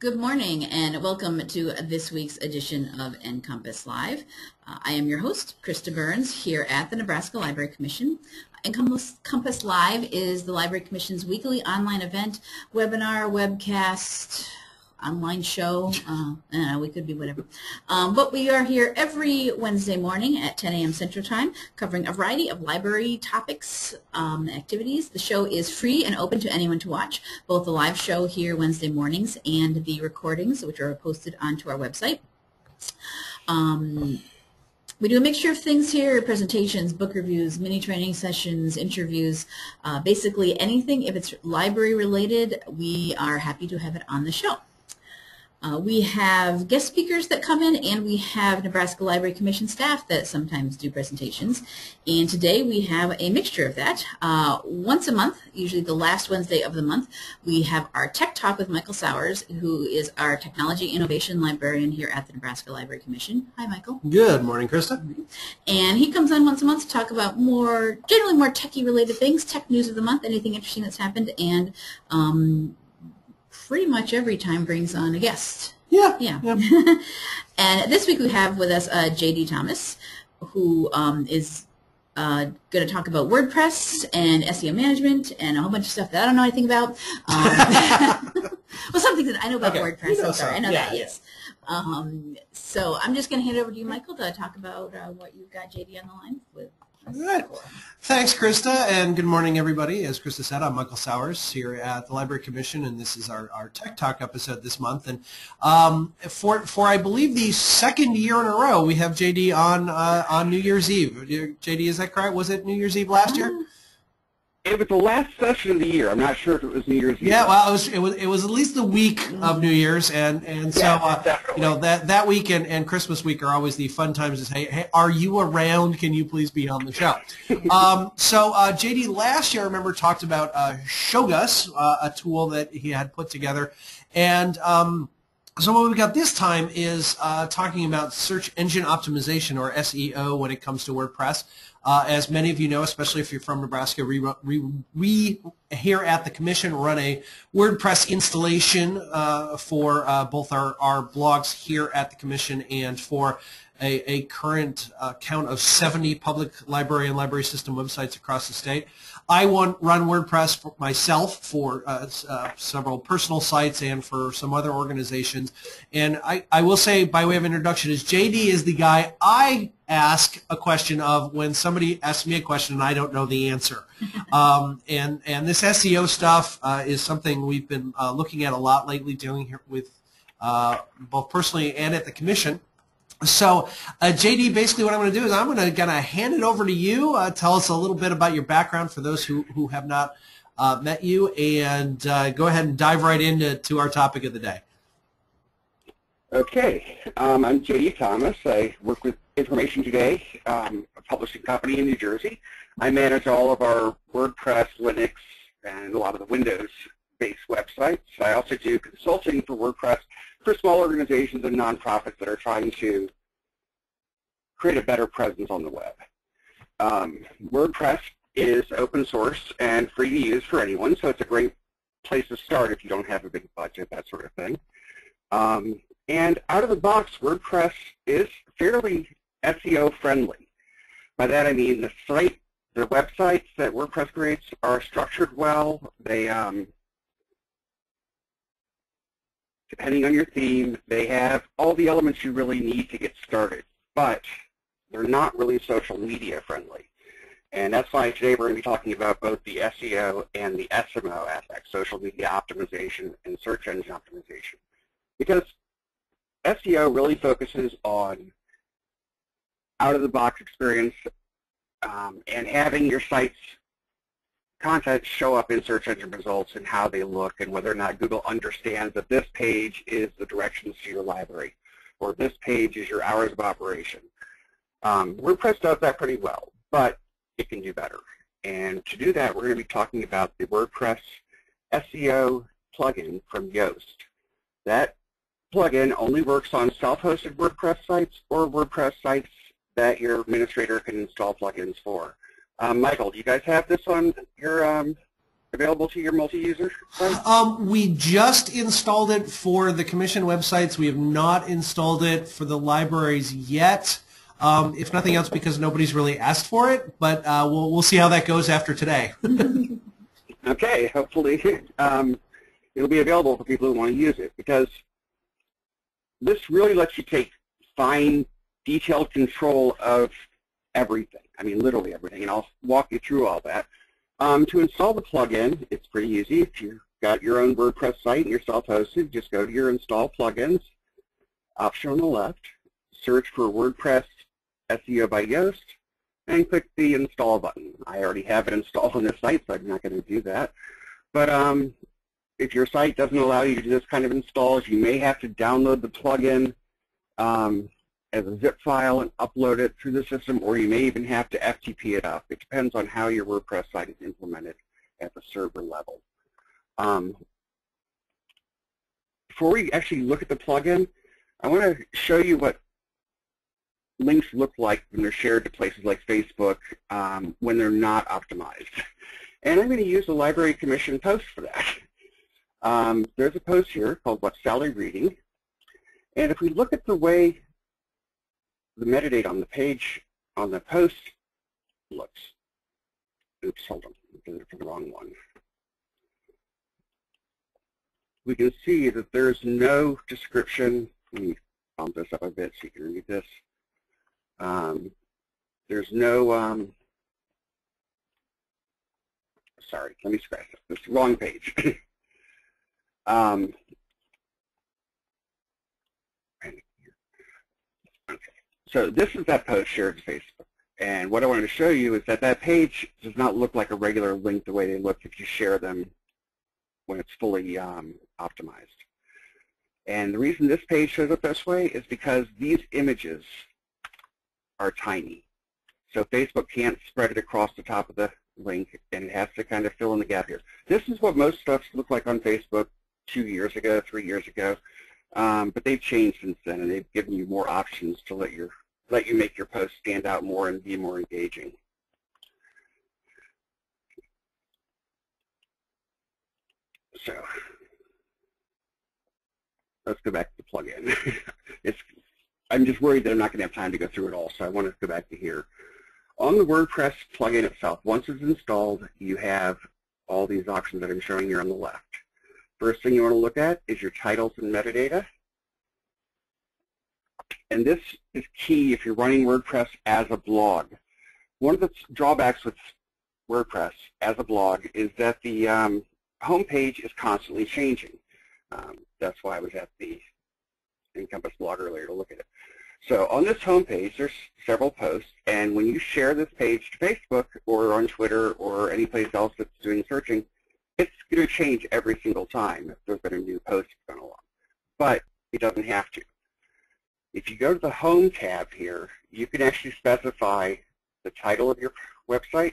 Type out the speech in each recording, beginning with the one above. Good morning and welcome to this week's edition of NCompass Live. I am your host, Krista Burns, here at the Nebraska Library Commission. NCompass Live is the Library Commission's weekly online event, webinar, webcast, online show, we could be whatever. But we are here every Wednesday morning at 10 a.m. Central Time, covering a variety of library topics and activities. The show is free and open to anyone to watch, both the live show here Wednesday mornings and the recordings, which are posted onto our website. We do a mixture of things here, presentations, book reviews, mini training sessions, interviews, basically anything. If it's library related, we are happy to have it on the show. We have guest speakers that come in, and we have Nebraska Library Commission staff that sometimes do presentations. And today we have a mixture of that. Once a month, usually the last Wednesday of the month, we have our Tech Talk with Michael Sauers, who is our Technology Innovation Librarian here at the Nebraska Library Commission. Hi, Michael. Good morning, Krista. And he comes on once a month to talk about generally more techie-related things, tech news of the month, anything interesting that's happened, and pretty much every time brings on a guest. Yeah. And this week we have with us J.D. Thomas, who is going to talk about WordPress and SEO management and a whole bunch of stuff that I don't know anything about. Well, something that I know about WordPress. You know, yes. So I'm just going to hand it over to you, Michael, to talk about what you've got J.D. on the line with. All right. Thanks, Krista, and good morning, everybody. As Krista said, I'm Michael Sauers here at the Library Commission, and this is our Tech Talk episode this month. And for I believe the second year in a row, we have J.D. on New Year's Eve. J.D., is that correct? Was it New Year's Eve last year? It was the last session of the year. I'm not sure if it was New Year's Eve. Yeah, well, it was at least the week of New Year's, and so you know that week and Christmas week are always the fun times to say, hey, are you around? Can you please be on the show? So JD last year, I remember, talked about Shogus, a tool that he had put together, and so what we've got this time is talking about search engine optimization, or SEO, when it comes to WordPress. As many of you know, especially if you're from Nebraska, we here at the Commission run a WordPress installation for both our blogs here at the Commission and for a current count of 70 public library and library system websites across the state. I run WordPress for myself for several personal sites and for some other organizations. And I will say, by way of introduction, is J.D. is the guy I ask a question of when somebody asks me a question and I don't know the answer. And this SEO stuff is something we've been looking at a lot lately, dealing here with both personally and at the Commission. So, J.D., basically what I'm going to do is I'm going to hand it over to you. Tell us a little bit about your background for those who have not met you, and go ahead and dive right into our topic of the day. Okay. I'm J.D. Thomas. I work with Information Today, a publishing company in New Jersey. I manage all of our WordPress, Linux, and a lot of the Windows-based websites. I also do consulting for WordPress for small organizations and nonprofits that are trying to create a better presence on the web. WordPress is open source and free to use for anyone, so it's a great place to start if you don't have a big budget, that sort of thing. And out of the box, WordPress is fairly SEO friendly. By that I mean the websites that WordPress creates are structured well. They depending on your theme, they have all the elements you really need to get started, but they're not really social media friendly. And that's why today we're going to be talking about both the SEO and the SMO aspects, social media optimization and search engine optimization. Because SEO really focuses on out-of-the-box experience and having your site's content show up in search engine results and how they look and whether or not Google understands that this page is the directions to your library or this page is your hours of operation. WordPress does that pretty well, but it can do better. And to do that, we're going to be talking about the WordPress SEO plugin from Yoast. That plugin only works on self-hosted WordPress sites or WordPress sites that your administrator can install plugins for. Michael, do you guys have this on your available to your multi-user site? We just installed it for the commission websites. We have not installed it for the libraries yet, if nothing else because nobody's really asked for it, but we'll see how that goes after today. Okay, hopefully it'll be available for people who want to use it, because this really lets you take fine, detailed control of everything. I mean, literally everything, and I'll walk you through all that. To install the plugin, it's pretty easy. If you've got your own WordPress site and you're self-hosted, just go to your Install Plugins option on the left, search for WordPress SEO by Yoast, and click the Install button. I already have it installed on this site, so I'm not going to do that. But if your site doesn't allow you to do this kind of installs, you may have to download the plugin as a zip file and upload it through the system, or you may even have to FTP it up. It depends on how your WordPress site is implemented at the server level. Before we actually look at the plugin, I want to show you what links look like when they're shared to places like Facebook when they're not optimized. And I'm going to use the Library Commission post for that. There's a post here called What's Sally Reading? And if we look at the way the metadata on the page, on the post, looks. Oops, hold on, I did it for the wrong one. We can see that there's no description. Let me bump this up a bit so you can read this. There's no, sorry, let me scratch this. This is the wrong page. So this is that post shared to Facebook, and what I wanted to show you is that that page does not look like a regular link the way they look if you share them when it's fully optimized. And the reason this page shows up this way is because these images are tiny. So Facebook can't spread it across the top of the link, and it has to kind of fill in the gap here. This is what most stuff looked like on Facebook 2 years ago, 3 years ago. But they've changed since then, and they've given you more options to let you make your post stand out more and be more engaging. So let's go back to the plugin. I'm just worried that I'm not going to have time to go through it all, so I want to go back to here. On the WordPress plugin itself, once it's installed, you have all these options that I'm showing here on the left. First thing you want to look at is your titles and metadata. And this is key if you're running WordPress as a blog. One of the drawbacks with WordPress as a blog is that the home page is constantly changing. That's why I was at the NCompass blog earlier to look at it. So on this home page, there's several posts. And when you share this page to Facebook or on Twitter or any place else that's doing searching, it's going to change every single time if there's been a new post going along, but it doesn't have to. If you go to the Home tab here, you can actually specify the title of your website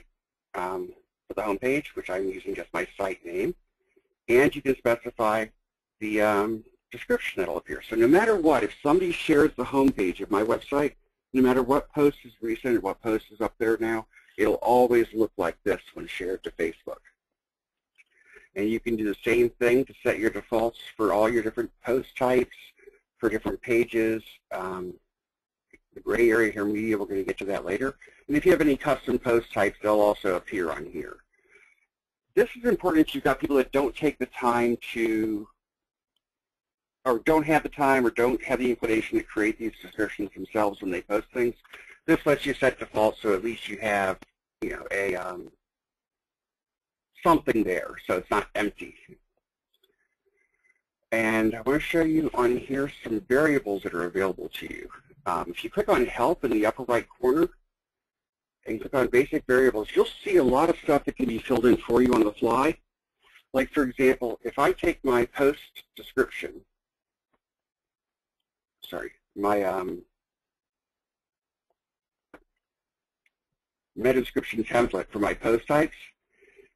for the home page, which I'm using just my site name, and you can specify the description that will appear. So no matter what, if somebody shares the home page of my website, no matter what post is recent or what post is up there now, it'll always look like this when shared to Facebook. And you can do the same thing to set your defaults for all your different post types, for different pages. The gray area here, media, we're going to get to that later. And if you have any custom post types, they'll also appear on here. This is important if you've got people that don't take the time to, or don't have the time, or don't have the inclination to create these descriptions themselves when they post things. This lets you set defaults so at least you have, you know, a something there, so it's not empty. And I want to show you on here some variables that are available to you. If you click on Help in the upper right corner and click on Basic Variables, you'll see a lot of stuff that can be filled in for you on the fly. Like, for example, if I take my post description, sorry, my meta description template for my post types,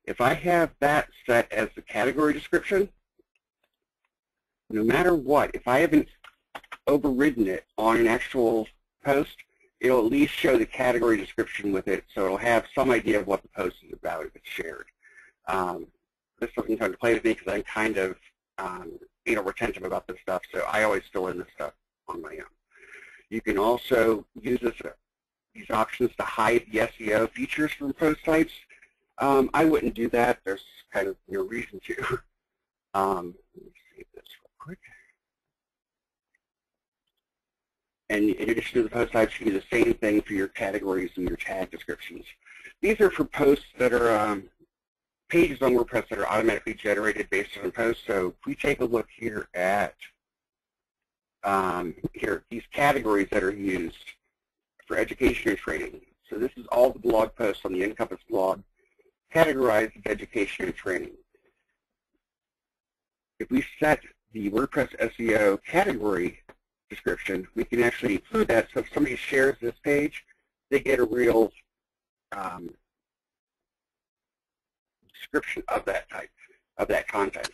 if I have that set as the category description, no matter what, if I haven't overridden it on an actual post, it'll at least show the category description with it, so it'll have some idea of what the post is about if it's shared. this doesn't come to play with me because I'm kind of retentive about this stuff, so I always fill in this stuff on my own. You can also use this, these options to hide the SEO features from post sites. I wouldn't do that. There's kind of no reason to. Let me save this real quick. And in addition to the post types, you can do the same thing for your categories and your tag descriptions. These are for posts that are pages on WordPress that are automatically generated based on posts. So if we take a look here at these categories that are used for education and training. So this is all the blog posts on the NCompass blog categorized as education and training. If we set the WordPress SEO category description, we can actually include that. So if somebody shares this page, they get a real description of that type, of that content,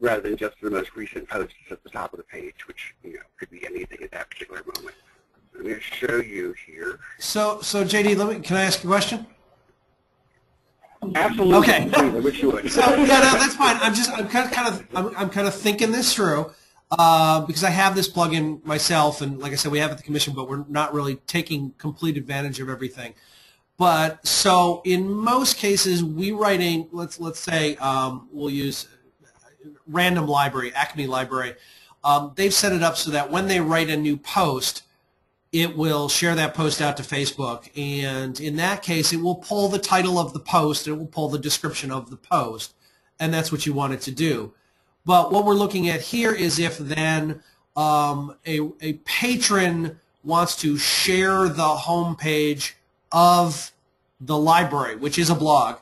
rather than just the most recent posts at the top of the page, which could be anything at that particular moment. I'm going to show you here. So J.D., can I ask a question? Absolutely. Okay. I wish you would. So, yeah, no, that's fine. I'm kind of thinking this through. Because I have this plugin myself, and like I said, we have it at the commission, but we're not really taking complete advantage of everything. But so in most cases, we writing, let's say we'll use random library, Acme library. They've set it up so that when they write a new post, it will share that post out to Facebook, and in that case, it will pull the title of the post, it will pull the description of the post, and that's what you want it to do. But what we're looking at here is if then a patron wants to share the homepage of the library, which is a blog.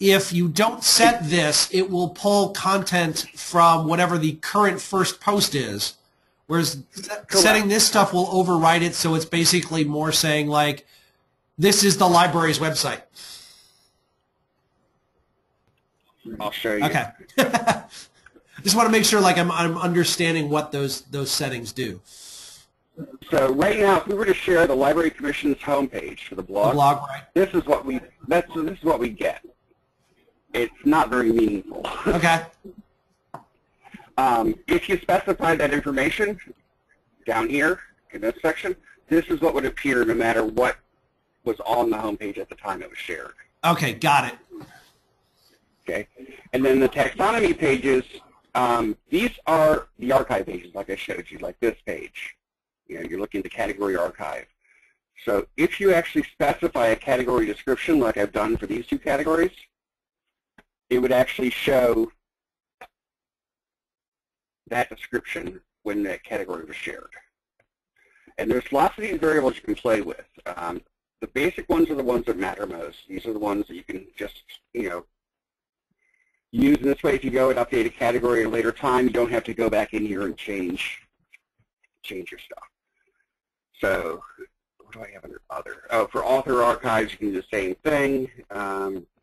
If you don't set this, it will pull content from whatever the current first post is, whereas setting this stuff will override it, so it's basically more saying like, this is the library's website. I'll show you. Okay. Just want to make sure, like, I'm understanding what those settings do. So right now, if we were to share the Library Commission's homepage for the blog, right? This is what we this is what we get. It's not very meaningful. Okay. If you specify that information down here in this section, this is what would appear no matter what was on the homepage at the time it was shared. Okay, got it. Okay, and then the taxonomy pages. These are the archive pages, like I showed you, like this page. You're looking at the category archive. So if you actually specify a category description, like I've done for these two categories, it would actually show that description when that category was shared. And there's lots of these variables you can play with. The basic ones are the ones that matter most. These are the ones that you can just, use this way. If you go and update a category at a later time, you don't have to go back in here and change your stuff. So what do I have under other? Oh, for author archives, you can do the same thing.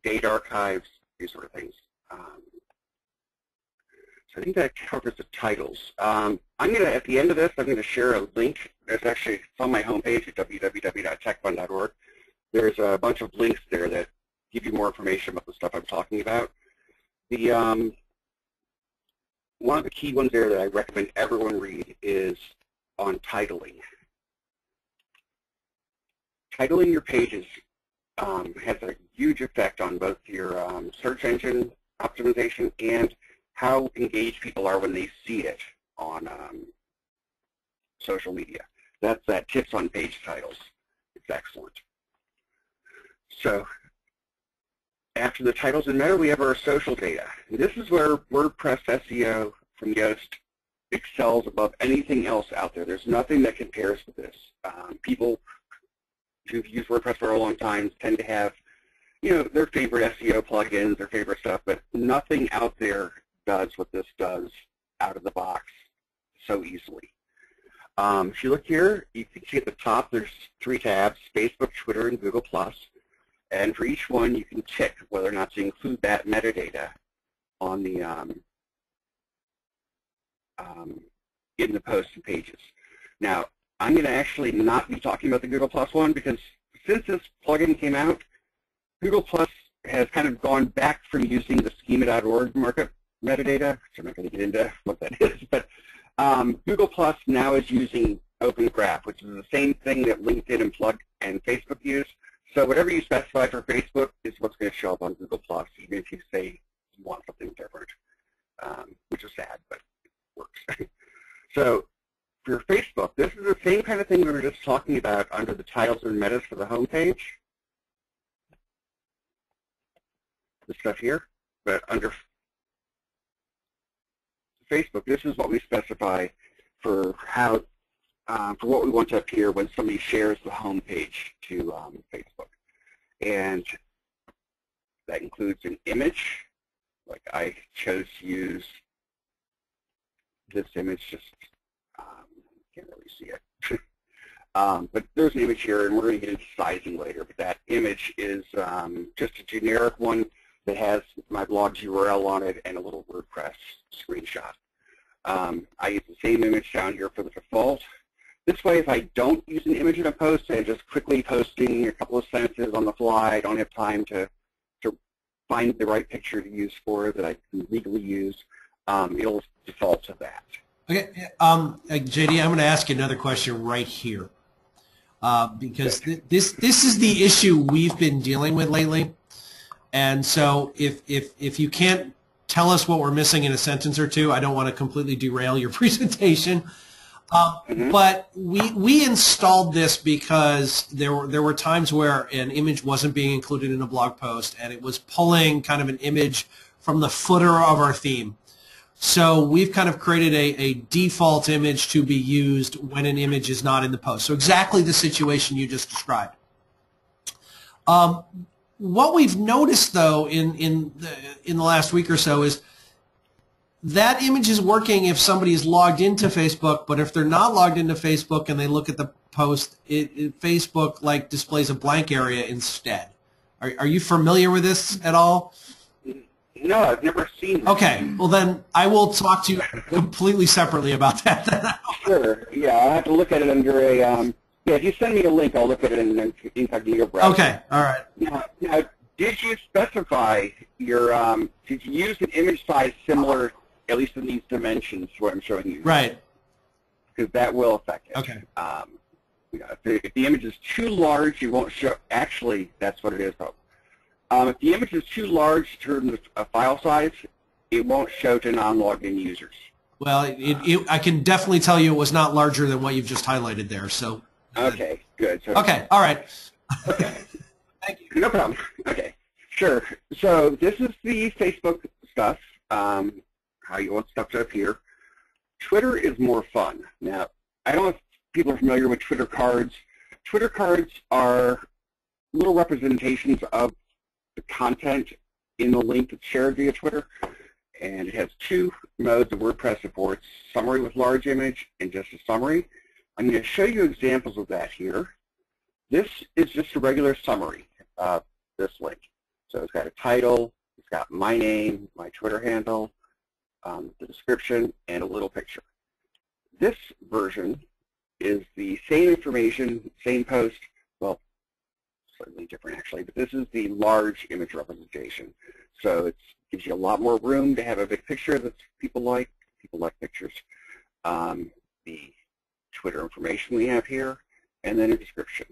Date archives, these sort of things. So I think that covers the titles. I'm going to, at the end of this, I'm going to share a link. There's actually, it's on my homepage at www.techfund.org. There's a bunch of links there that give you more information about the stuff I'm talking about. The one of the key ones there that I recommend everyone read is on titling. Titling your pages has a huge effect on both your search engine optimization and how engaged people are when they see it on social media. That's that tips on page titles. It's excellent. So, after the titles and meta, we have our social data. This is where WordPress SEO from Yoast excels above anything else out there. There's nothing that compares to this. People who've used WordPress for a long time tend to have, their favorite SEO plugins, their favorite stuff, but nothing out there does what this does out of the box so easily. If you look here, you can see at the top there's three tabs: Facebook, Twitter, and Google Plus. And for each one, you can tick whether or not to include that metadata on the in the posts and pages. Now, I'm going to actually not be talking about the Google Plus one because since this plugin came out, Google Plus has kind of gone back from using the schema.org markup metadata, which I'm not going to get into what that is, but Google Plus now is using Open Graph, which is the same thing that LinkedIn and Facebook use. So whatever you specify for Facebook is what's going to show up on Google Plus, even if you say you want something different, which is sad, but it works. So for Facebook, this is the same kind of thing we were just talking about under the titles and metas for the home page. This stuff here, but under Facebook, this is what we specify for how for what we want to appear when somebody shares the home page to Facebook, and that includes an image. Like I chose to use this image, just can't really see it, but there's an image here, and we're going to get into sizing later. But that image is just a generic one that has my blog's URL on it and a little WordPress screenshot. I use the same image down here for the default. This way, if I don't use an image in a post, I'm just quickly posting a couple of sentences on the fly. I don't have time to find the right picture to use for it that I can legally use. It'll default to that. Okay, JD, I'm going to ask you another question right here because this is the issue we've been dealing with lately. And so if you can't tell us what we're missing in a sentence or two, I don't want to completely derail your presentation. But we installed this because there were times where an image wasn't being included in a blog post, and it was pulling kind of an image from the footer of our theme. So we've kind of created a default image to be used when an image is not in the post. So exactly the situation you just described. What we've noticed, though, in the last week or so is that image is working if somebody is logged into Facebook, but if they're not logged into Facebook and they look at the post, Facebook like displays a blank area instead. Are you familiar with this at all? No, I've never seen this. Okay, well then I will talk to you completely separately about that then. Sure, yeah, I'll have to look at it under a yeah, if you send me a link, I'll look at it in an incognito browser. Okay, all right. Now, did you specify your, did you use an image size similar, at least in these dimensions, to what I'm showing you? Right. Because that will affect it. Okay. You know, if the image is too large, you won't show, actually, that's what it is, though. If the image is too large in terms of file size, it won't show to non-logged-in users. Well, I can definitely tell you it was not larger than what you've just highlighted there, so. Okay, good. So, okay, all right. Okay. Thank you. No problem. Okay, sure. So this is the Facebook stuff, how you want stuff to appear. Twitter is more fun. Now, I don't know if people are familiar with Twitter cards. Twitter cards are little representations of the content in the link that's shared via Twitter, and it has two modes that WordPress supports, summary with large image and just a summary. I'm going to show you examples of that here. This is just a regular summary of this link. So it's got a title, it's got my name, my Twitter handle, the description, and a little picture. This version is the same information, same post, well, slightly different actually, but this is the large image representation. So it gives you a lot more room to have a big picture that people like pictures. The Twitter information we have here, and then a description.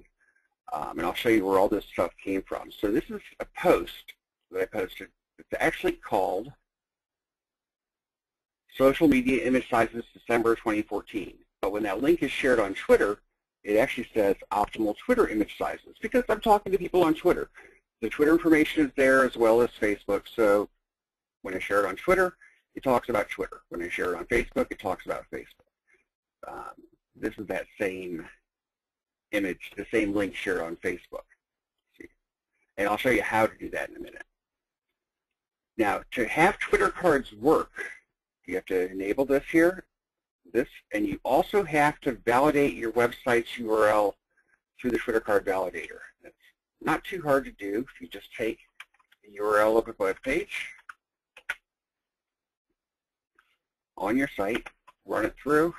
And I'll show you where all this stuff came from. So this is a post that I posted. It's actually called Social Media Image Sizes December 2014. But when that link is shared on Twitter, it actually says Optimal Twitter Image Sizes because I'm talking to people on Twitter. The Twitter information is there as well as Facebook. So when I share it on Twitter, it talks about Twitter. When I share it on Facebook, it talks about Facebook. This is that same image, the same link shared on Facebook. And I'll show you how to do that in a minute. Now, to have Twitter cards work, you have to enable this here, and you also have to validate your website's URL through the Twitter card validator. It's not too hard to do if you just take the URL of a web page on your site, run it through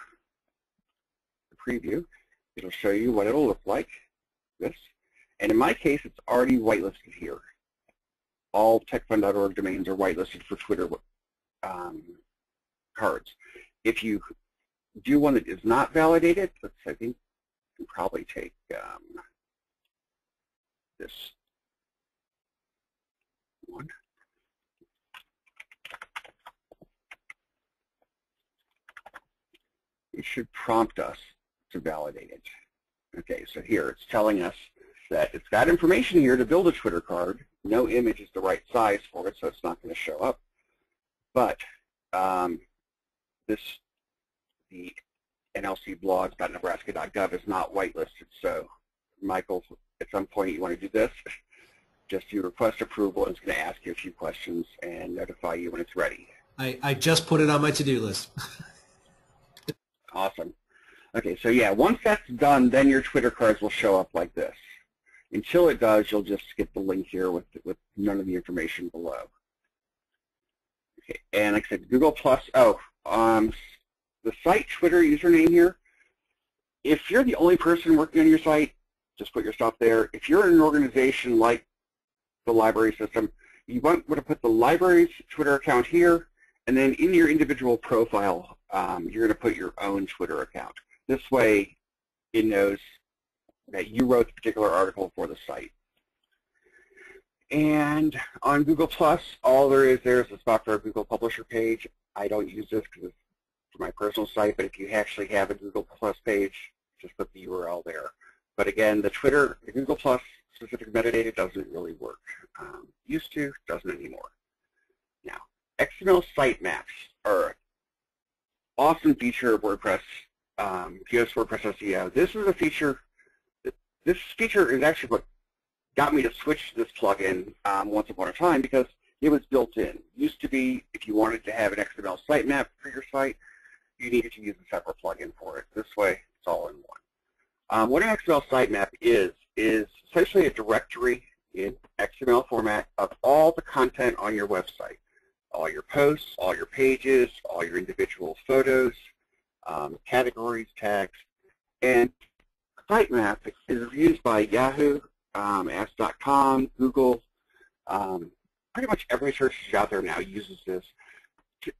the preview. It'll show you what it'll look like, this. And in my case, it's already whitelisted here. all techfund.org domains are whitelisted for Twitter cards. If you do one that is not validated, let's I think you can probably take this one. It should prompt us to validate it. Okay, so here it's telling us that it's got information here to build a Twitter card. No image is the right size for it, so it's not going to show up. But the nlcblogs.nebraska.gov is not whitelisted. So, Michael, at some point you want to do this. Just you request approval, and it's going to ask you a few questions and notify you when it's ready. I just put it on my to-do list. Awesome. Okay, so yeah, once that's done, then your Twitter cards will show up like this. Until it does, you'll just skip the link here with none of the information below. Okay, and like I said, Google Plus. The site Twitter username here. If you're the only person working on your site, just put your stuff there. If you're in an organization like the library system, you want to put the library's Twitter account here, and then in your individual profile, you're going to put your own Twitter account. This way, it knows that you wrote the particular article for the site. And on Google+, all there is a spot for a Google Publisher page. I don't use this because it's for my personal site, but if you actually have a Google+ page, just put the URL there. But again, the Google+ specific metadata doesn't really work. Used to, doesn't anymore. Now, XML sitemaps are awesome feature of WordPress, Yoast WordPress SEO. This is a feature. This feature is actually what got me to switch to this plugin once upon a time because it was built in. Used to be, if you wanted to have an XML sitemap for your site, you needed to use a separate plugin for it. This way, it's all in one. What an XML sitemap is essentially a directory in XML format of all the content on your website. All your posts, all your pages, all your individual photos, categories, tags, and sitemap is used by Yahoo, ask.com, Google. Pretty much every search engine out there now uses this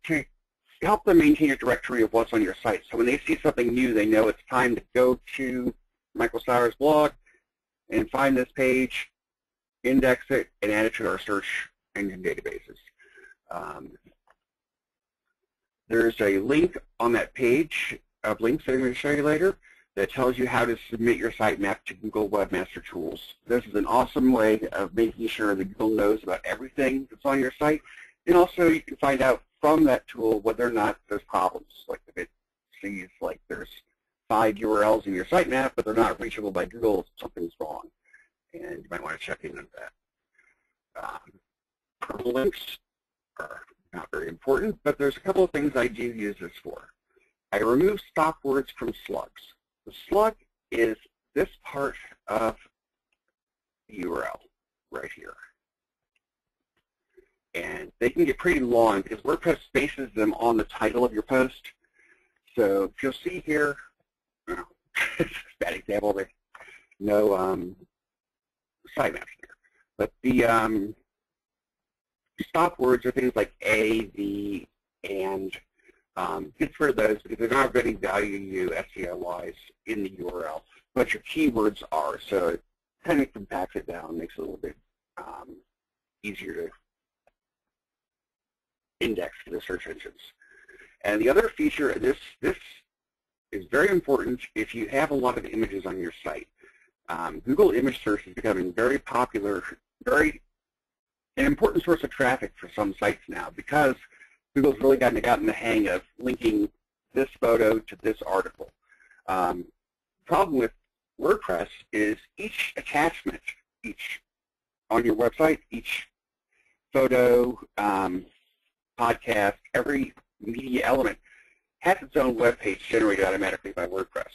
to help them maintain a directory of what's on your site. So when they see something new, they know it's time to go to Michael Sauers' blog and find this page, index it, and add it to our search engine databases. There's a link on that page of links that I'm going to show you later that tells you how to submit your sitemap to Google Webmaster Tools. This is an awesome way of making sure that Google knows about everything that's on your site, and also you can find out from that tool whether or not there's problems. Like if it sees like there's 5 URLs in your sitemap, but they're not reachable by Google, something's wrong, and you might want to check into that. Links are not very important, but there's a couple of things I do use this for. I remove stop words from slugs. The slug is this part of the URL right here. And they can get pretty long because WordPress spaces them on the title of your post. So if you'll see here, well, it's a bad example, there's no sitemaps there. But the stop words are things like a, the, and. Get rid of those because they're not of any value to you SEO-wise in the URL, but your keywords are. So it kind of compacts it down, makes it a little bit easier to index for the search engines. And the other feature, this is very important if you have a lot of images on your site. Google Image Search is becoming very popular, an important source of traffic for some sites now because Google's really gotten the hang of linking this photo to this article. Problem with WordPress is each attachment, on your website, each photo, podcast, every media element has its own web page generated automatically by WordPress.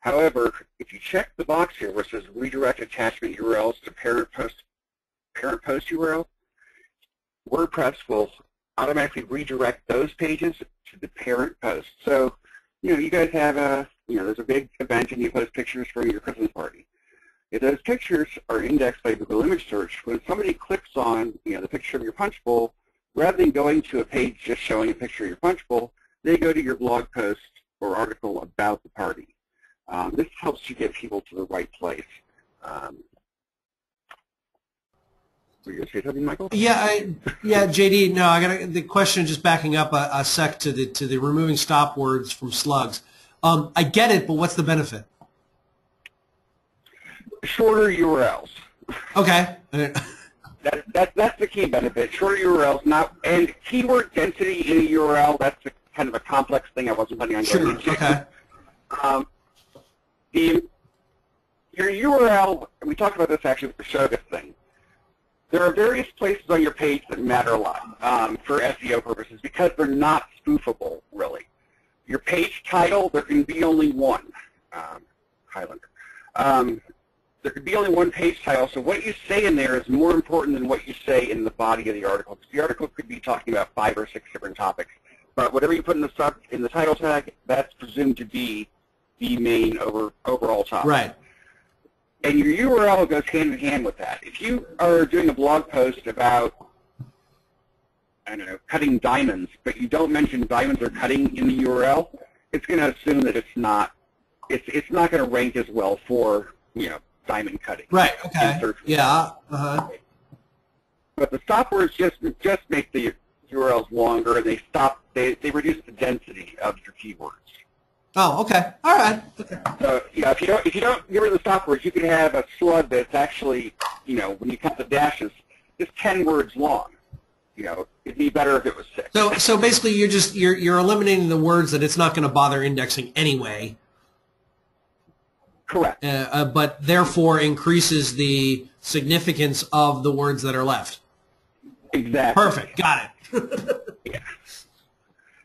However, if you check the box here where it says redirect attachment URLs to parent post URL, WordPress will automatically redirect those pages to the parent post. So, you guys have there's a big event and you post pictures from your Christmas party. If those pictures are indexed by Google Image Search, when somebody clicks on the picture of your punch bowl, rather than going to a page just showing a picture of your punch bowl, they go to your blog post or article about the party. This helps you get people to the right place. Were you going to say something, Michael? Yeah, JD. No, I got the question. Just backing up a sec to the removing stop words from slugs. I get it, but what's the benefit? Shorter URLs. Okay. That's the key benefit. Shorter URLs, and keyword density in a URL. That's kind of a complex thing. I wasn't planning on going into. Sure. Okay. Your URL. We talked about this actually with the Shogus thing. There are various places on your page that matter a lot for SEO purposes because they're not spoofable, really. Your page title, there can be only one. Highlander. There can be only one page title, so what you say in there is more important than what you say in the body of the article. Because the article could be talking about 5 or 6 different topics, but whatever you put in the title tag, that's presumed to be the main overall topic. Right. And your URL goes hand in hand with that. If you are doing a blog post about, I don't know, cutting diamonds, but you don't mention diamonds or cutting in the URL, it's going to assume that it's not going to rank as well for diamond cutting. Right. Okay. Yeah. Uh-huh. But the stop words just make the URLs longer, and they reduce the density of your keywords. Oh, okay. All right. Okay. So, if you don't get rid of the stop words, you could have a slug that's actually, when you count the dashes, is 10 words long. It'd be better if it was 6. So basically, you're eliminating the words that it's not going to bother indexing anyway. Correct. But therefore increases the significance of the words that are left. Exactly. Perfect. Got it. Yeah.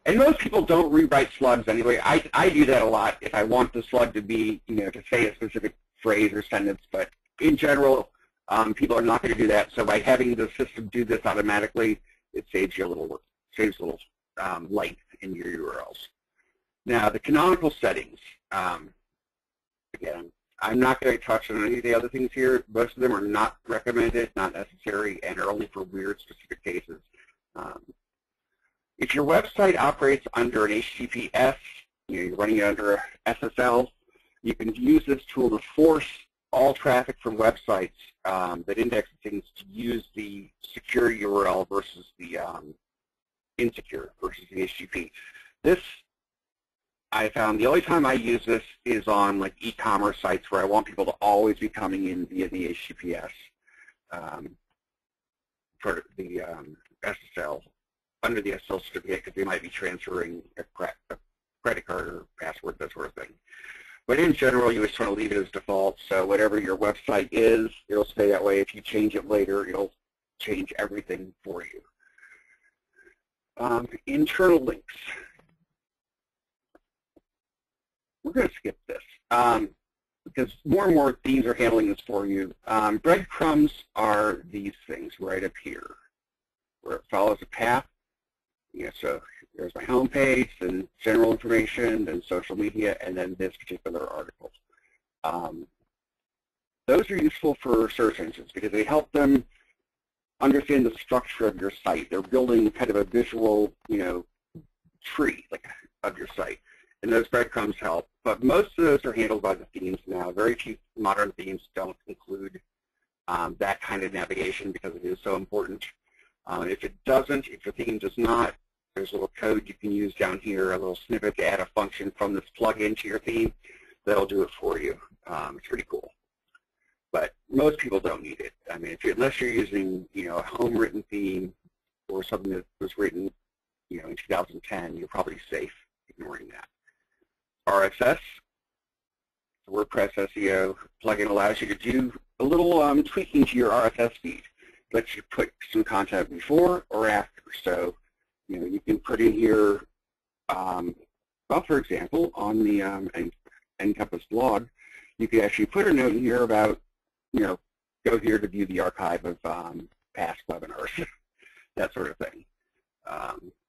And most people don't rewrite slugs anyway. I do that a lot if I want the slug to be, to say a specific phrase or sentence. But in general, people are not going to do that. So by having the system do this automatically, it saves you a little work, saves a little length in your URLs. Now, the canonical settings. Again, I'm not going to touch on any of the other things here. Most of them are not recommended, not necessary, and are only for weird specific cases. If your website operates under an HTTPS, you're running it under SSL, you can use this tool to force all traffic from websites that index things to use the secure URL versus the insecure versus the HTTP. This, I found, the only time I use this is on like e-commerce sites where I want people to always be coming in via the HTTPS for the SSL. Under the SSL certificate, because they might be transferring a credit card or password, that sort of thing. But in general, you just want to leave it as default. So whatever your website is, it'll stay that way. If you change it later, it'll change everything for you. Internal links. We're going to skip this because more and more themes are handling this for you. Breadcrumbs are these things right up here, where it follows a path. So there's my home page, then general information, then social media, and then this particular article. Those are useful for search engines because they help them understand the structure of your site. They're building kind of a visual, tree of your site, and those breadcrumbs help. But most of those are handled by the themes now. Very few modern themes don't include that kind of navigation because it is so important. If your theme does not, there's a little code you can use down here, a little snippet to add a function from this plugin to your theme that'll do it for you. It's pretty cool, but most people don't need it. I mean, unless you're using a home-written theme or something that was written in 2010, you're probably safe ignoring that. RSS, WordPress SEO plugin allows you to do a little tweaking to your RSS feed. Lets you put some content before or after. So, you can put in here, well, for example, on the NCompass blog, you could actually put a note in here about, go here to view the archive of past webinars, that sort of thing.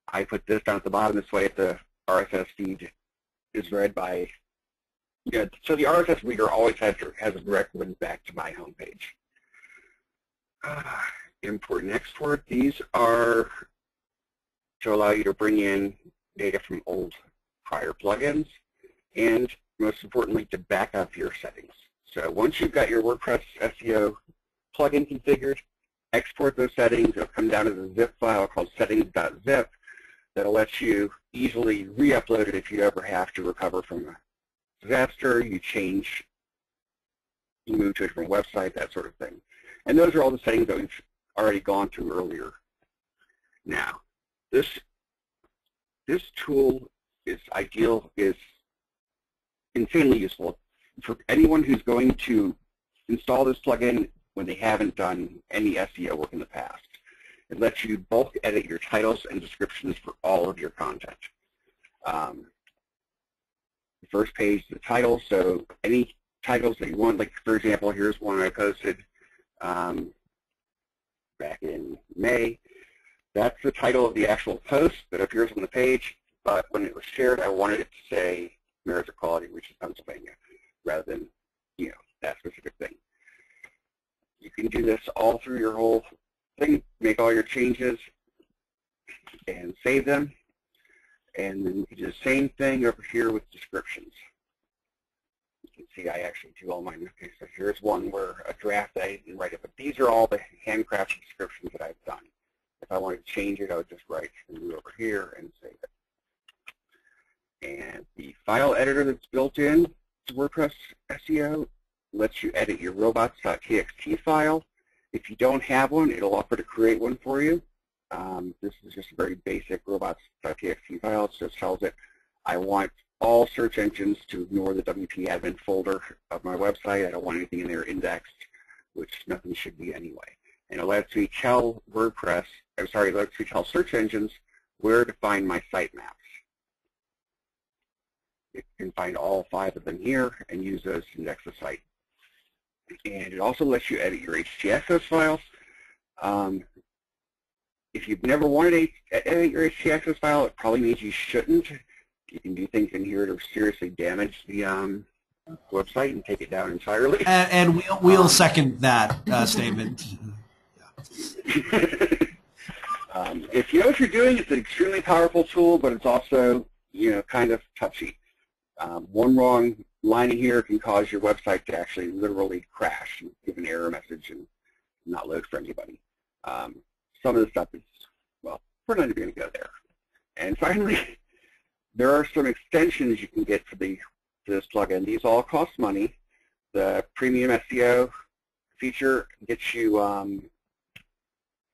I put this down at the bottom. This way, if the RSS feed is read by Good. So the RSS reader always has a direct link back to my homepage. Import and export. These are to allow you to bring in data from old prior plugins and, most importantly, to back up your settings. So once you've got your WordPress SEO plugin configured, export those settings. It'll come down as a zip file called settings.zip that'll let you easily re-upload it if you ever have to recover from a disaster, you move to a different website, that sort of thing. And those are all the settings that we've already gone through earlier. Now, this tool is ideal, is insanely useful for anyone who's going to install this plugin when they haven't done any SEO work in the past. It lets you bulk edit your titles and descriptions for all of your content. The first page, the title, so any titles that you want, like for example, here's one I posted back in May. That's the title of the actual post that appears on the page, but when it was shared, I wanted it to say Marriage Equality, which is Pennsylvania, rather than, you know, that specific thing. You can do this all through your whole thing, make all your changes and save them. And then you can do the same thing over here with descriptions. You can see I actually do all mine. Okay, so here's one where a draft I didn't write it, but these are all the handcrafted descriptions that I've done. If I wanted to change it, I would just write and move over here and save it. And the file editor that's built in to WordPress SEO lets you edit your robots.txt file. If you don't have one, it'll offer to create one for you. This is just a very basic robots.txt file. It just tells it, I want all search engines to ignore the WP admin folder of my website. I don't want anything in there indexed, which nothing should be anyway. And it lets me tell WordPress, I'm sorry, it lets me tell search engines where to find my sitemaps. You can find all 5 of them here and use those to index the site. And it also lets you edit your HTSS files. If you've never wanted to edit your HTSS file, it probably means you shouldn't. You can do things in here to seriously damage the website and take it down entirely. And we'll second that statement. If you know what you're doing, it's an extremely powerful tool, but it's also, you know, kind of touchy. One wrong line in here can cause your website to actually literally crash and give an error message and not load for anybody. Some of the stuff is, well, we're not even going to go there. And finally, there are some extensions you can get for this plugin. These all cost money. The premium SEO feature gets you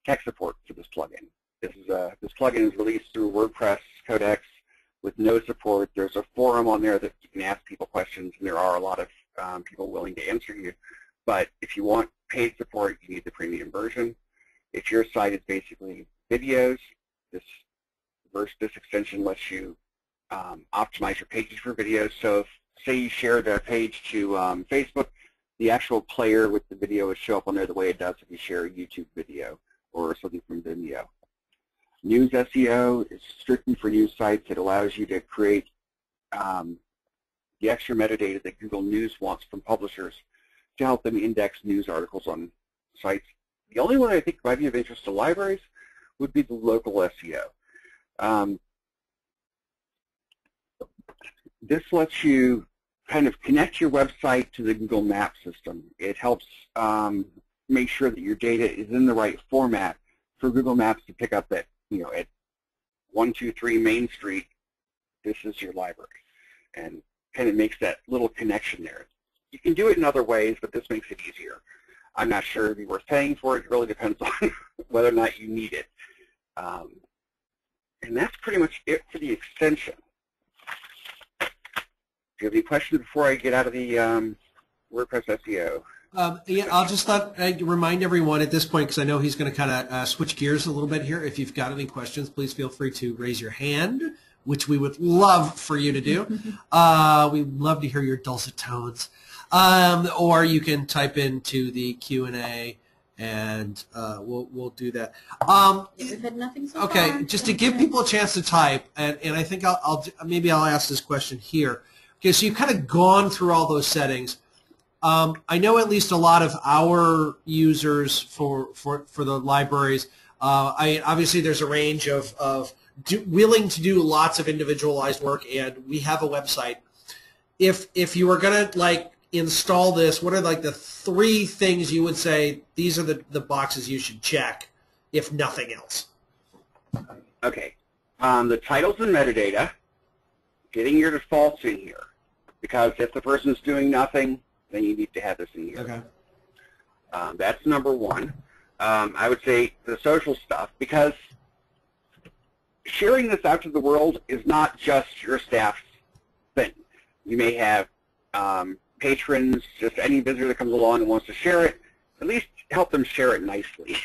tech support for this plugin. This plugin is released through WordPress Codex with no support. There's a forum on there that you can ask people questions, and there are a lot of people willing to answer you. But if you want paid support, you need the premium version. If your site is basically videos, this extension lets you optimize your pages for videos. So if, say you share the page to Facebook, the actual player with the video would show up on there the way it does if you share a YouTube video or something from Vimeo. News SEO is strictly for news sites. It allows you to create the extra metadata that Google News wants from publishers to help them index news articles on sites. The only one I think might be of interest to libraries would be the local SEO. This lets you kind of connect your website to the Google Maps system. It helps make sure that your data is in the right format for Google Maps to pick up that, you know, at 123 Main Street, this is your library. And kind of makes that little connection there. You can do it in other ways, but this makes it easier. I'm not sure if you were paying for it. It really depends on whether or not you need it. And that's pretty much it for the extension. Do you have any questions before I get out of the WordPress SEO? Yeah, I'll just remind everyone at this point, because I know he's going to kind of switch gears a little bit here. If you've got any questions, please feel free to raise your hand, which we would love for you to do. We'd love to hear your dulcet tones. Or you can type into the Q&A, and we'll do that. We've had nothing so far. Okay, just to give people a chance to type, and I think I'll maybe I'll ask this question here. Okay, so you've kind of gone through all those settings. I know at least a lot of our users for the libraries, obviously there's a range of willing to do lots of individualized work, and we have a website. If you were going to like install this, what are like the three things you would say, these are the boxes you should check, if nothing else? Okay. The titles and metadata, getting your defaults in here, because if the person's doing nothing, then you need to have this in here. Okay. That's number one. I would say the social stuff, because sharing this out to the world is not just your staff's thing. You may have patrons, just any visitor that comes along and wants to share it, at least help them share it nicely.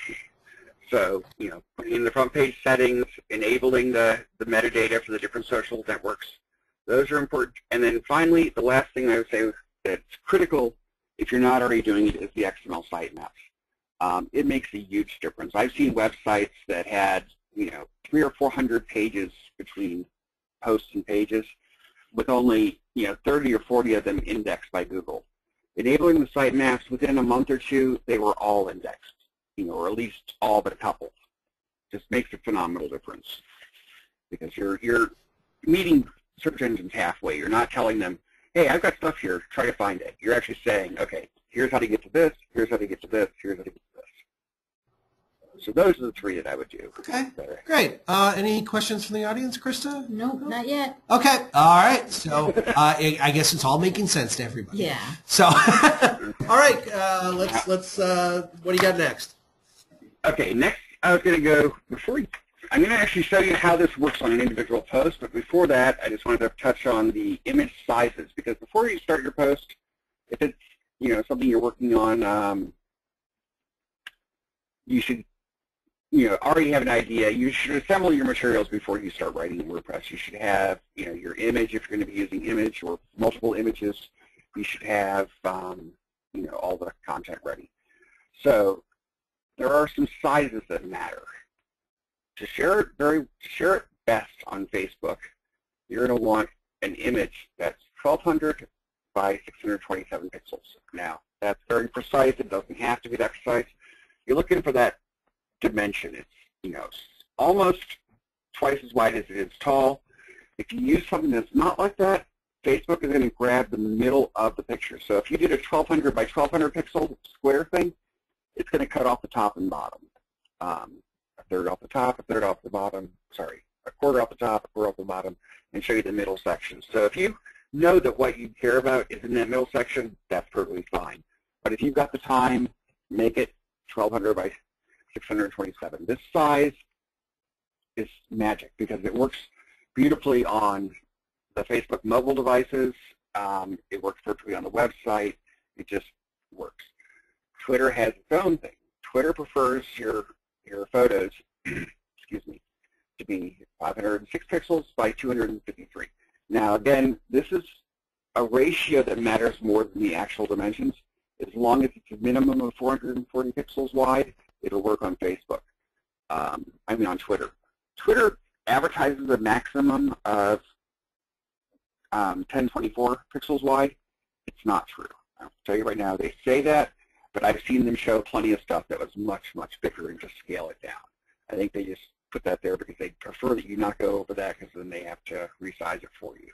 So, you know, putting in the front page settings, enabling the metadata for the different social networks, those are important. And then finally, the last thing I would say that's critical, if you're not already doing it, is the XML sitemaps. It makes a huge difference. I've seen websites that had, you know, 300 or 400 pages between posts and pages, with only, you know, 30 or 40 of them indexed by Google. Enabling the sitemaps, within a month or two, they were all indexed. You know, or at least all but a couple. Just makes a phenomenal difference, because you're meeting search engines halfway. You're not telling them, hey, I've got stuff here, try to find it. You're actually saying, okay, here's how to get to this, here's how to get to this, here's how to get to this. So those are the three that I would do. Okay, great. Any questions from the audience, Krista? No, not yet. Okay, all right. So I guess it's all making sense to everybody. Yeah. So all right, let's what do you got next? Okay, next I was going to go, I'm going to actually show you how this works on an individual post, but before that I just wanted to touch on the image sizes, because before you start your post, if it's, you know, something you're working on, you should, you know, already have an idea. You should assemble your materials before you start writing in WordPress. You should have, you know, your image, if you're going to be using image or multiple images, you should have, you know, all the content ready. So there are some sizes that matter. To share it best on Facebook, you're going to want an image that's 1200 by 627 pixels. Now, that's very precise. It doesn't have to be that precise. You're looking for that dimension. It's, you know, almost twice as wide as it is tall. If you use something that's not like that, Facebook is going to grab the middle of the picture. So if you did a 1200 by 1200 pixel square thing, it's going to cut off the top and bottom. A third off the top, a third off the bottom, sorry, a quarter off the top, a quarter off the bottom, and show you the middle section. So if you know that what you care about is in that middle section, that's perfectly fine. But if you've got the time, make it 1200 by 627. This size is magic, because it works beautifully on the Facebook mobile devices. It works perfectly on the website. It just works. Twitter has its own thing. Twitter prefers your photos, excuse me, to be 506 pixels by 253. Now, again, this is a ratio that matters more than the actual dimensions. As long as it's a minimum of 440 pixels wide, it'll work on Facebook. I mean, on Twitter. Twitter advertises a maximum of 1024 pixels wide. It's not true. I'll tell you right now, they say that, but I've seen them show plenty of stuff that was much, much bigger and just scale it down. I think they just put that there because they prefer that you not go over that, because then they have to resize it for you.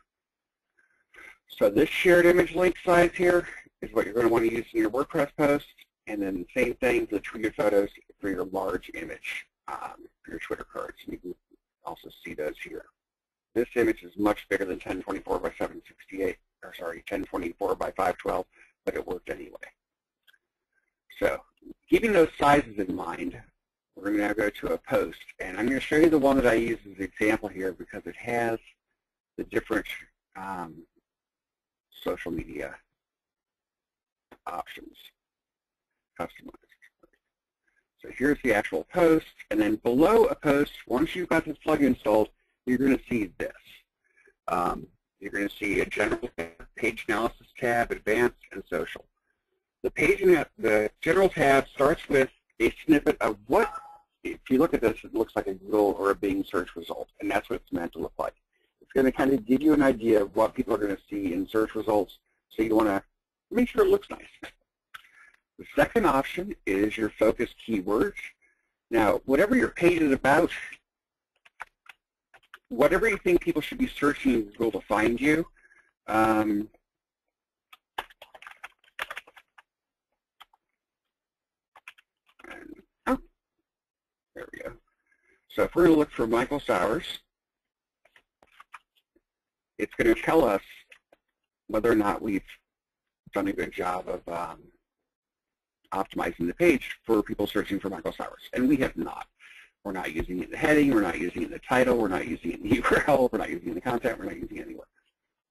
So this shared image link size here is what you're going to want to use in your WordPress post, and then the same thing for the Twitter photos for your large image, for your Twitter cards. You can also see those here. This image is much bigger than 1024 by 768, or sorry, 1024 by 512, but it worked anyway. So keeping those sizes in mind, we're going to now go to a post. And I'm going to show you the one that I use as an example here, because it has the different social media options customized. So here's the actual post. And then below a post, once you've got this plugin installed, you're going to see this. You're going to see a general page analysis tab, advanced, and social. The page in the general tab starts with a snippet of what, if you look at this, it looks like a Google or a Bing search result, and that's what it's meant to look like. It's going to kind of give you an idea of what people are going to see in search results, so you want to make sure it looks nice. The second option is your focus keywords. Now, whatever your page is about, whatever you think people should be searching in Google to find you, there we go. So if we're going to look for Michael Sauers, it's going to tell us whether or not we've done a good job of optimizing the page for people searching for Michael Sauers. And we have not. We're not using it in the heading. We're not using it in the title. We're not using it in the URL. We're not using it in the content. We're not using it anywhere.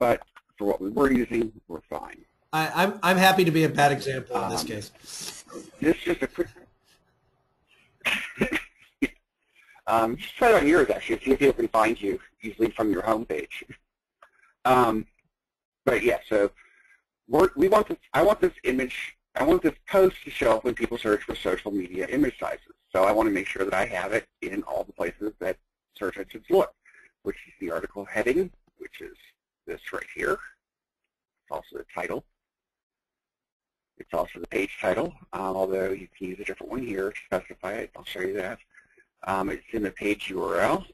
But for what we were using, we're fine. I'm happy to be a bad example in this case. This is just a quick... just try it on yours, actually, see if it can find you easily from your home page. But yeah, so we want this. I want this image. I want this post to show up when people search for social media image sizes. So I want to make sure that I have it in all the places that search engines look, which is the article heading, which is this right here. It's also the title. It's also the page title, although you can use a different one here to specify it. I'll show you that. It's in the page URL.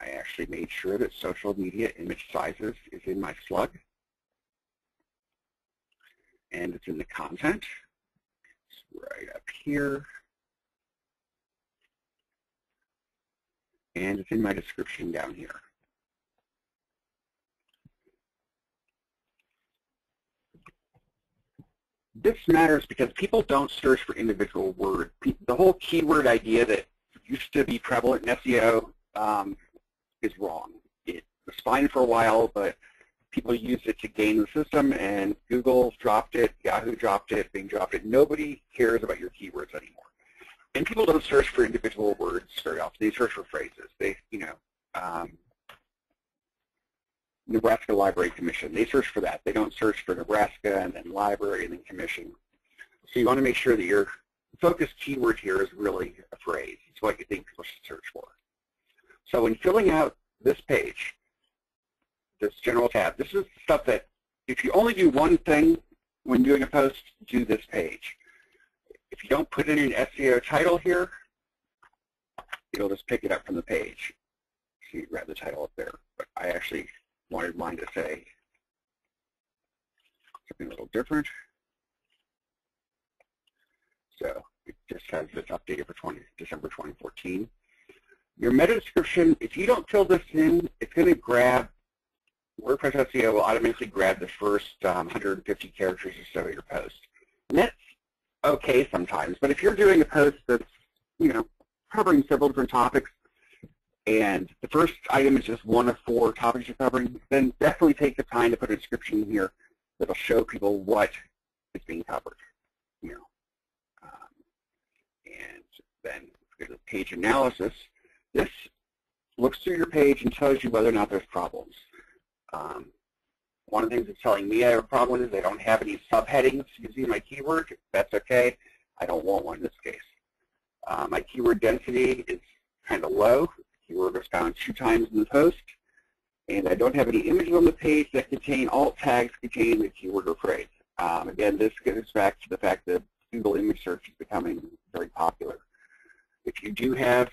I actually made sure that social media image sizes is in my slug. And it's in the content. It's right up here. And it's in my description down here. This matters because people don't search for individual words. The whole keyword idea that used to be prevalent in SEO is wrong. It was fine for a while, but people used it to game the system, and Google dropped it, Yahoo dropped it, Bing dropped it. Nobody cares about your keywords anymore. And people don't search for individual words very often. They search for phrases. They, you know, Nebraska Library Commission. They search for that. They don't search for Nebraska and then library and then commission. So you want to make sure that your focus keyword here is really a phrase. It's what you think people should search for. So when filling out this page, this general tab, this is stuff that if you only do one thing when doing a post, do this page. If you don't put in an SEO title here, it'll just pick it up from the page. So you grab the title up there. But I actually wanted mine to say something a little different. So it just has this updated for December 2014. Your meta description, if you don't fill this in, it's going to grab, WordPress SEO will automatically grab the first 150 characters or so of your post. And that's okay sometimes, but if you're doing a post that's, you know, covering several different topics, and the first item is just one of four topics you're covering, then definitely take the time to put a description in here that'll show people what is being covered, you know. And then go to page analysis. This looks through your page and tells you whether or not there's problems. One of the things that's telling me I have a problem is they don't have any subheadings using my keyword. That's okay. I don't want one in this case. My keyword density is kind of low. The keyword was found 2 times in the post. And I don't have any images on the page that contain alt tags containing the keyword or phrase. Again, this goes back to the fact that Google Image Search is becoming very popular. If you do have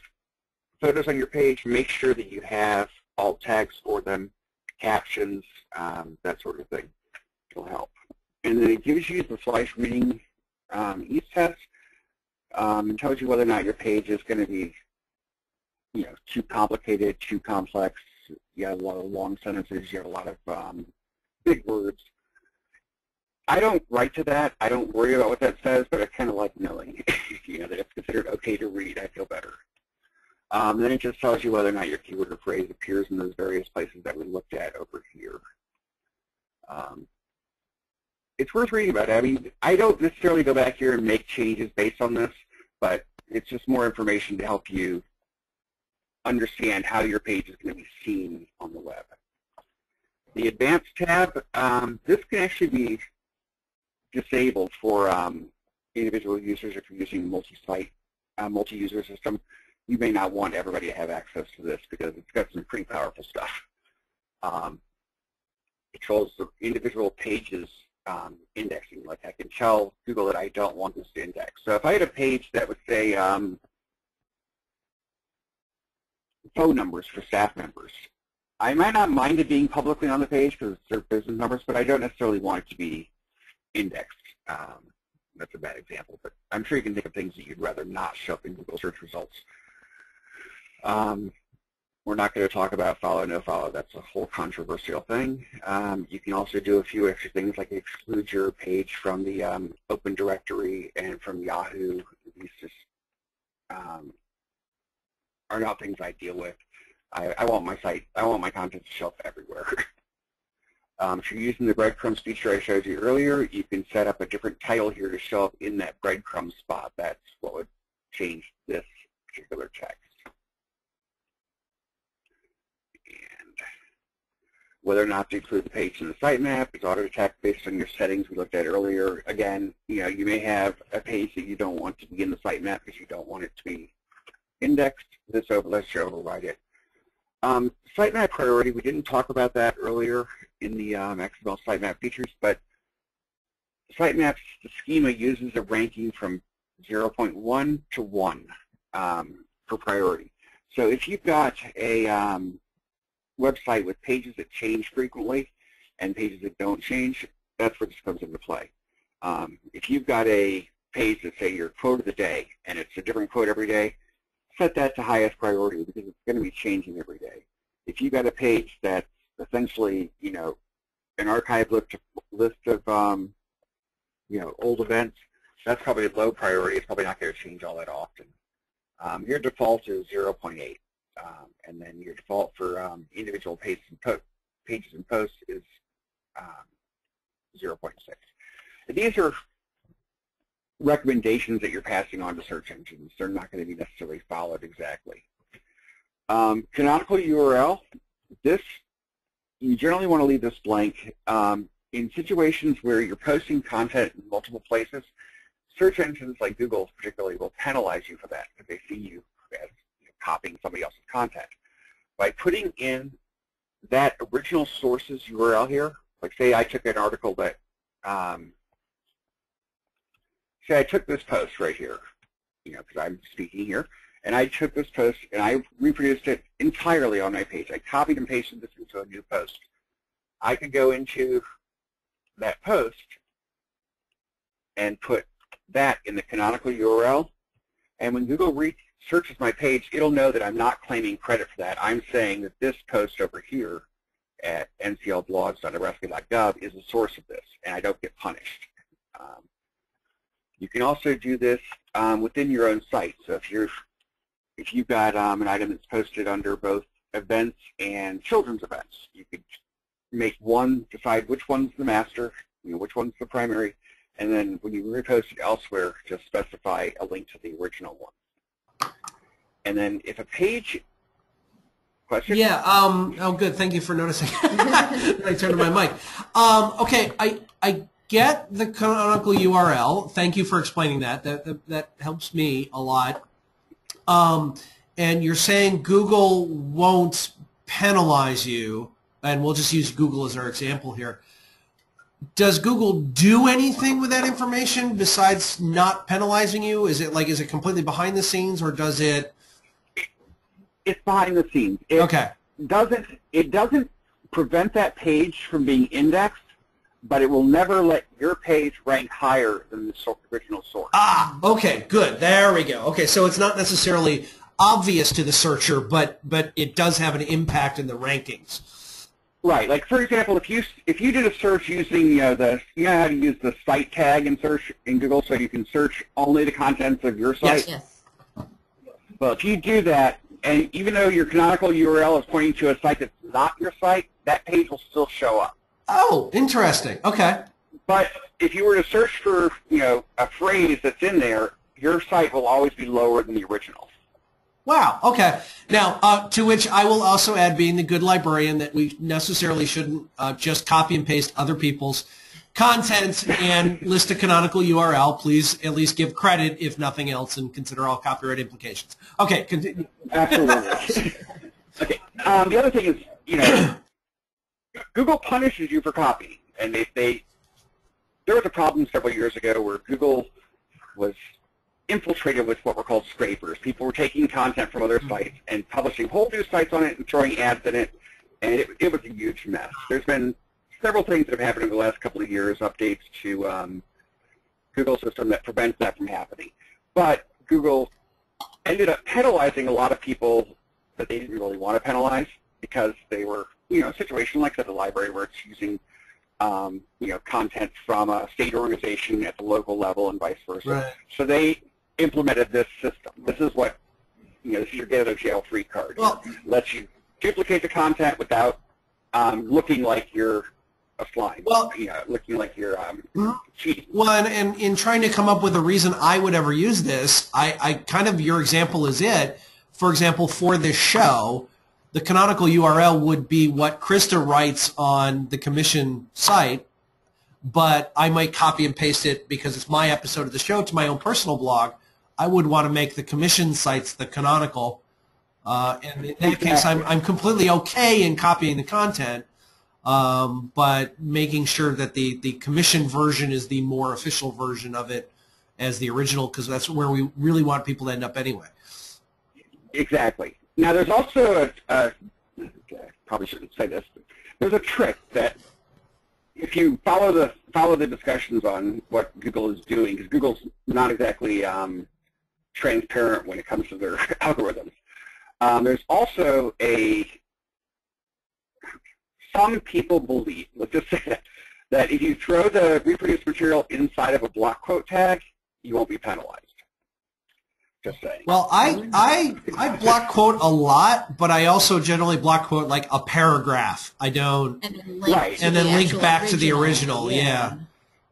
photos on your page, make sure that you have alt tags for them, captions, that sort of thing. It'll help. And then it gives you the flash reading ease test and tells you whether or not your page is going to be, you know, too complicated, too complex. You have a lot of long sentences. You have a lot of big words. I don't write to that. I don't worry about what that says, but I kind of like knowing, you know, that it's considered okay to read. I feel better. Then it just tells you whether or not your keyword or phrase appears in those various places that we looked at over here. It's worth reading about it. I mean, I don't necessarily go back here and make changes based on this, but it's just more information to help you understand how your page is going to be seen on the web. The advanced tab, this can actually be disabled for individual users. If you're using a multi-site, multi-user system, you may not want everybody to have access to this because it's got some pretty powerful stuff. controls the individual pages indexing. Like I can tell Google that I don't want this to index. So if I had a page that would say phone numbers for staff members, I might not mind it being publicly on the page because it's their business numbers, but I don't necessarily want it to be indexed. That's a bad example, but I'm sure you can think of things that you'd rather not show up in Google search results. We're not going to talk about follow, no follow. That's a whole controversial thing. You can also do a few extra things like exclude your page from the Open Directory and from Yahoo. These just are not things I deal with. I want my site, I want my content to show up everywhere. If you're using the breadcrumbs feature I showed you earlier, you can set up a different title here to show up in that breadcrumb spot. That's what would change this particular text. Whether or not to include the page in the sitemap is auto-detect based on your settings we looked at earlier. Again, you know, you may have a page that you don't want to be in the sitemap because you don't want it to be indexed. This lets you override it. Sitemap priority, we didn't talk about that earlier in the XML sitemap features, but sitemaps, the schema uses a ranking from 0.1 to 1 for priority. So if you've got a website with pages that change frequently and pages that don't change, that's where this comes into play. If you've got a page that say your quote of the day and it's a different quote every day, set that to highest priority because it's going to be changing every day. If you've got a page that's essentially, you know, an archive list of you know, old events, that's probably a low priority. It's probably not going to change all that often. Your default is 0.8. And then your default for individual pages and posts is 0.6. And these are recommendations that you're passing on to search engines. They're not going to be necessarily followed exactly. Canonical URL, this, you generally want to leave this blank. In situations where you're posting content in multiple places, search engines like Google particularly will penalize you for that because they see you as copying somebody else's content. By putting in that original source's URL here, like say I took an article that, say I took this post right here, you know, because I'm speaking here, and I took this post and I reproduced it entirely on my page. I copied and pasted this into a new post. I could go into that post and put that in the canonical URL, and when Google searches my page, it'll know that I'm not claiming credit for that. I'm saying that this post over here at nlcblogs.nebraska.gov is the source of this, and I don't get punished. You can also do this within your own site. So if you've got an item that's posted under both events and children's events, you could make one, decide which one's the master, you know, which one's the primary, and then when you repost it elsewhere, just specify a link to the original one. And then if a page question? Yeah. Oh, good. Thank you for noticing. I turned to my mic. Okay. I get the canonical URL. Thank you for explaining that. That helps me a lot. And you're saying Google won't penalize you, and we'll just use Google as our example here. Does Google do anything with that information besides not penalizing you? Is it like, is it completely behind the scenes, or does it? It's behind the scenes. It okay. It doesn't prevent that page from being indexed, but it will never let your page rank higher than the original source. Ah, okay, good. There we go. Okay, so it's not necessarily obvious to the searcher, but it does have an impact in the rankings. Right. Like for example, if you did a search using you know how to use the site tag in search in Google, so you can search only the contents of your site. Yes. Yes. Well, if you do that, and even though your canonical URL is pointing to a site that's not your site, that page will still show up. Oh, interesting. Okay. But if you were to search for, you know, a phrase that's in there, your site will always be lower than the original. Wow. Okay. Now, to which I will also add, being the good librarian, that we necessarily shouldn't just copy and paste other people's content and list a canonical URL. Please at least give credit, if nothing else, and consider all copyright implications. Okay, continue. Absolutely. Okay. The other thing is, you know, Google punishes you for copy. And there was a problem several years ago where Google was infiltrated with what were called scrapers. People were taking content from other sites and publishing whole new sites on it and throwing ads in it, and it was a huge mess. There's been several things that have happened over the last couple of years, updates to Google system that prevents that from happening. But Google ended up penalizing a lot of people that they didn't really want to penalize because they were, you know, a situation like at the library where it's using content from a state organization at the local level and vice versa. Right. So they implemented this system. This is what, you know, this is your get-out-of-jail-free card. Well, it lets you duplicate the content without looking like you're a slime. Well, you know, looking like you're cheating. Well, and in trying to come up with a reason I would ever use this, I kind of, your example is it. For example, for this show, the canonical URL would be what Krista writes on the commission site, but I might copy and paste it because it's my episode of the show to my own personal blog. I would want to make the commission sites the canonical. And in that case, I'm completely okay in copying the content, but making sure that the commission version is the more official version of it as the original, because that's where we really want people to end up anyway. Exactly. Now, there's also I probably shouldn't say this, but there's a trick that if you follow the discussions on what Google is doing, because Google's not exactly transparent when it comes to their algorithms. There's also some people believe, let's just say that if you throw the reproduced material inside of a block quote tag, you won't be penalized. Just saying. Well, I block quote a lot, but I also generally block quote like a paragraph. I don't, and then link back to the original. Yeah.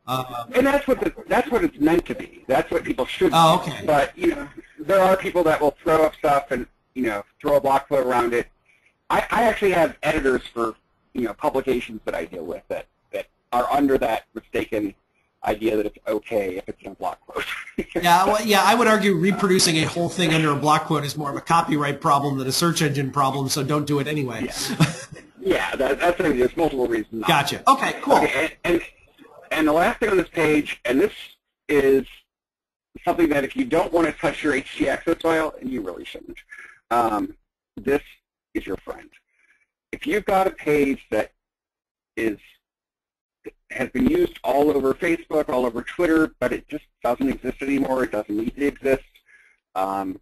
And that's what it's meant to be. That's what people should. Oh, okay. Do. But you know, there are people that will throw up stuff and you know throw a block quote around it. I actually have editors for publications that I deal with that are under that mistaken idea that it's okay if it's in a block quote. Yeah, well, yeah, I would argue reproducing a whole thing under a block quote is more of a copyright problem than a search engine problem, so don't do it anyway. Yeah, that's what I mean. There's multiple reasons. Gotcha. Okay, cool. Okay, and the last thing on this page, and this is something that if you don't want to touch your htaccess file, and you really shouldn't, this is your friend. If you've got a page that has been used all over Facebook, all over Twitter, but it just doesn't exist anymore. It doesn't need to exist.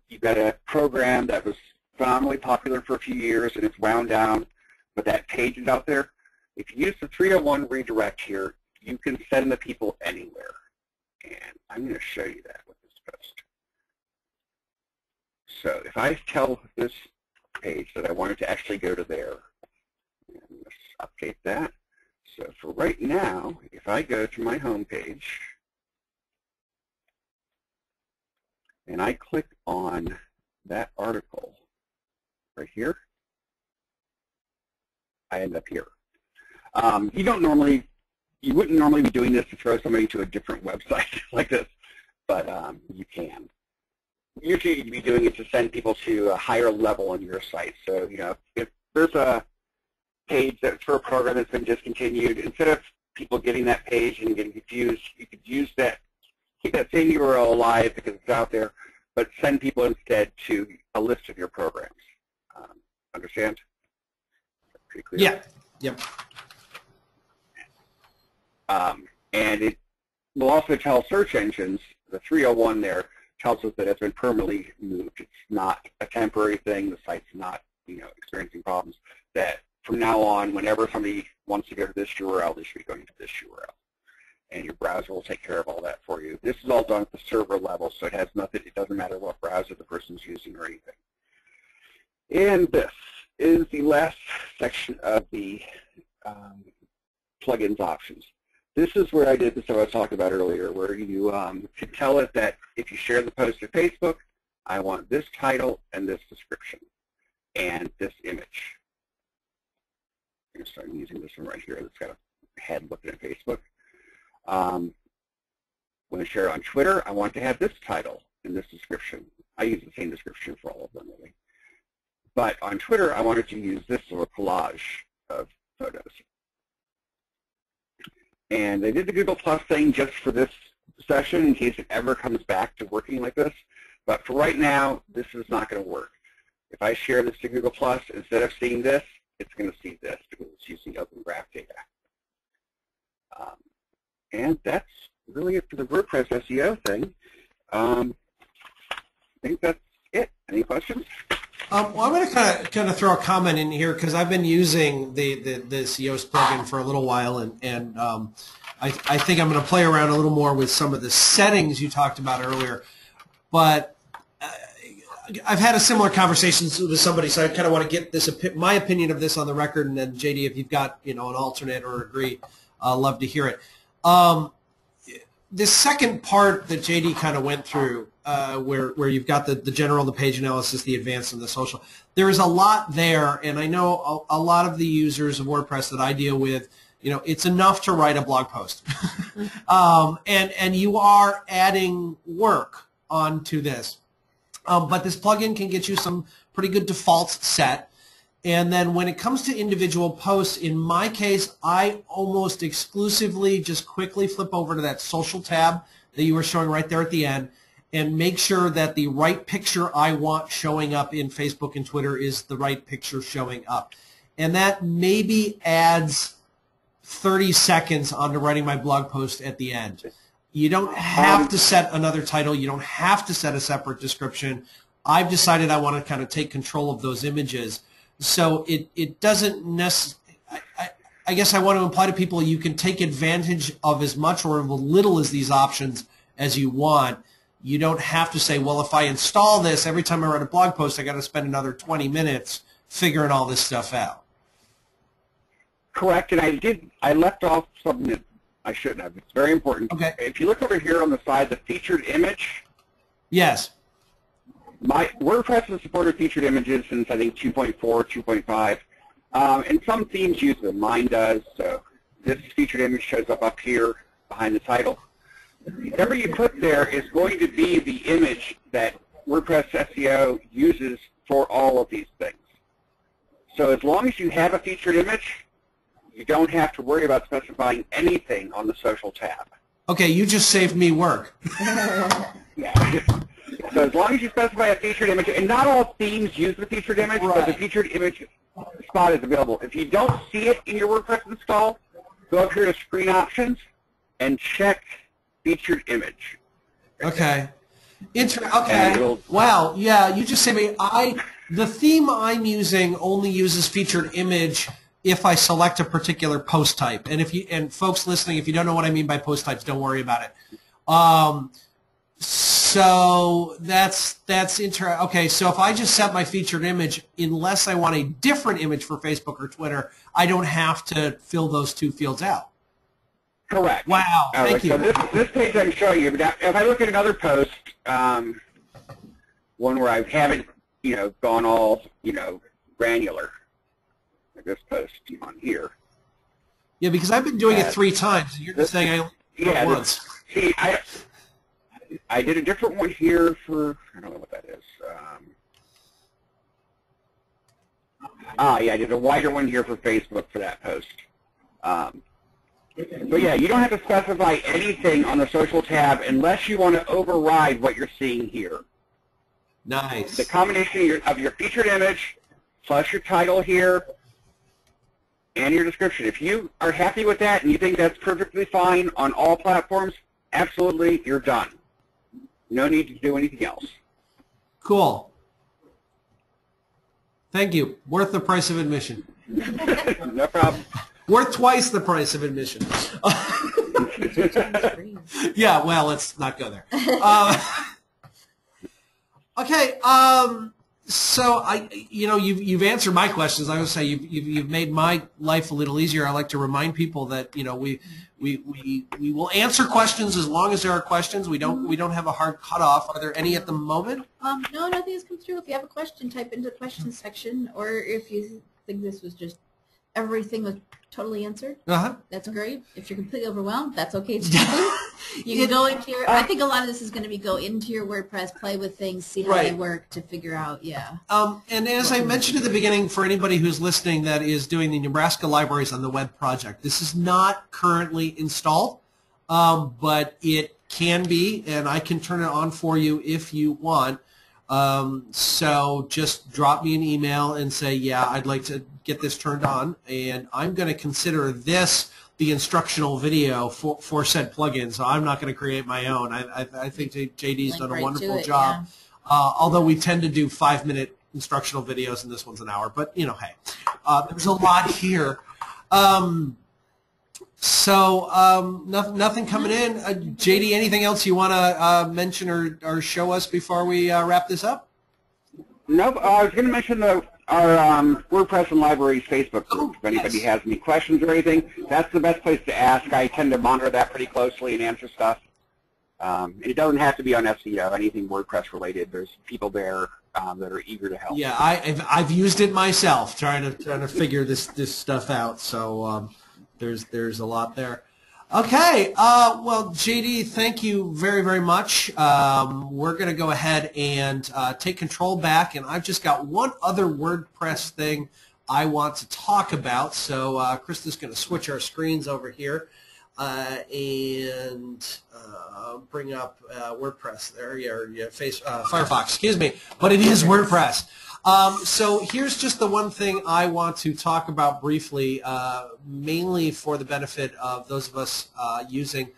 You've got a program that was phenomenally popular for a few years, and it's wound down, but that page is out there. If you use the 301 redirect here, you can send the people anywhere. And I'm going to show you that with this post. So if I tell this page that I wanted to actually go to there, and let's update that. So for right now, if I go to my home page and I click on that article right here, I end up here. You wouldn't normally be doing this to throw somebody to a different website like this, but you can. Usually you'd be doing it to send people to a higher level on your site. So, you know, if there's a page that's for a program that's been discontinued, instead of people getting that page and getting confused, you could use that, keep that same URL alive because it's out there, but send people instead to a list of your programs. Understand? Pretty clear? Yeah. Yep. And it will also tell search engines, the 301 there tells us that it's been permanently moved. It's not a temporary thing. The site's not, you know, experiencing problems. That from now on, whenever somebody wants to go to this URL, they should be going to this URL. And your browser will take care of all that for you. This is all done at the server level, so it has nothing, it doesn't matter what browser the person's using or anything. And this is the last section of the plugins options. This is where I did this that I was talking about earlier, where you can tell it that if you share the post to Facebook, I want this title and this description and this image. I'm going to start using this one right here that's got a head looking at Facebook. When I share on Twitter, I want to have this title and this description. I use the same description for all of them, really. But on Twitter, I wanted to use this little collage of photos. And they did the Google Plus thing just for this session in case it ever comes back to working like this. But for right now, this is not going to work. If I share this to Google Plus, instead of seeing this, it's going to see this because it's using Open Graph data. And that's really it for the WordPress SEO thing. I think that's it. Any questions? Well, I'm going to kind of throw a comment in here because I've been using this Yoast plugin for a little while, and I think I'm going to play around a little more with some of the settings you talked about earlier. But I've had a similar conversation with somebody, so I kind of want to get this my opinion of this on the record, and then JD, if you've got an alternate or agree, love to hear it. The second part that JD kind of went through. Where you've got the general, the page analysis, the advanced, and the social. There is a lot there, and I know a lot of the users of WordPress that I deal with, it's enough to write a blog post. And you are adding work onto this. But this plugin can get you some pretty good defaults set. And then when it comes to individual posts, in my case, I almost exclusively just quickly flip over to that social tab that you were showing right there at the end, and make sure that the right picture I want showing up in Facebook and Twitter is the right picture showing up. And that maybe adds 30 seconds onto writing my blog post at the end. You don't have to set another title. You don't have to set a separate description. I've decided I want to kind of take control of those images. So it doesn't necessarily, I guess I want to imply to people you can take advantage of as much or as little as these options as you want. You don't have to say, well, if I install this, every time I write a blog post, I got to spend another 20 minutes figuring all this stuff out. Correct, and I left off something that I shouldn't have. It's very important. Okay. If you look over here on the side, the featured image. Yes. WordPress has supported featured images since, I think, 2.4, 2.5. And some themes use them. Mine does. So this featured image shows up here behind the title. Whatever you click there is going to be the image that WordPress SEO uses for all of these things. So as long as you have a featured image, you don't have to worry about specifying anything on the social tab. Okay, you just saved me work. Yeah. So as long as you specify a featured image, and not all themes use the featured image, right, but the featured image spot is available. If you don't see it in your WordPress install, go up here to Screen Options and check Featured image. Okay. Okay. Wow. Yeah. You just say me. The theme I'm using only uses featured image if I select a particular post type. And folks listening, if you don't know what I mean by post types, don't worry about it. So that's interesting. Okay. So if I just set my featured image, unless I want a different image for Facebook or Twitter, I don't have to fill those two fields out. Correct. Wow. Thank you. So this page I'm showing you. Now, if I look at another post, one where I haven't, gone all, granular, like this post on here. Yeah, because I've been doing it 3 times. You're just saying once. See, I did a different one here for I don't know what that is. Yeah, I did a wider one here for Facebook for that post. But yeah, you don't have to specify anything on the social tab unless you want to override what you're seeing here. Nice. The combination of your featured image plus your title here and your description. If you are happy with that and you think that's perfectly fine on all platforms, absolutely, you're done. No need to do anything else. Cool. Thank you. Worth the price of admission. No problem. Worth twice the price of admission. Yeah, well, let's not go there. Okay, so you've answered my questions. I would say you've made my life a little easier. I like to remind people that we will answer questions as long as there are questions. We don't have a hard cutoff. Are there any at the moment? No, nothing has come through. If you have a question, type into the questions section, or if you think this was just everything was totally answered. That's great. If you're completely overwhelmed, that's okay too. You can go into your, I think a lot of this is going to be go into your WordPress, play with things, see how they work to figure out, and as I mentioned at the beginning, for anybody who's listening that is doing the Nebraska Libraries on the Web project, this is not currently installed, but it can be, and I can turn it on for you if you want. So just drop me an email and say, yeah, I'd like to get this turned on, and I'm going to consider this the instructional video for said plugin, so I'm not going to create my own. I think JD's done a wonderful job, although we tend to do 5-minute instructional videos, and this one's an hour, but you know, hey, there's a lot here. Nothing coming in. JD, anything else you want to mention or show us before we wrap this up? Nope. I was going to mention our WordPress and Libraries Facebook group. If anybody has any questions or anything, that's the best place to ask. I tend to monitor that pretty closely and answer stuff. It doesn't have to be on SEO, anything WordPress related. There's people there that are eager to help. Yeah, I've used it myself trying to figure this stuff out. So there's a lot there. Okay, well, JD, thank you very, very much. We're going to go ahead and take control back, and I've just got one other WordPress thing I want to talk about. So Krista's going to switch our screens over here and bring up WordPress there, Firefox, excuse me, but it is WordPress. So here's just the one thing I want to talk about briefly, mainly for the benefit of those of us using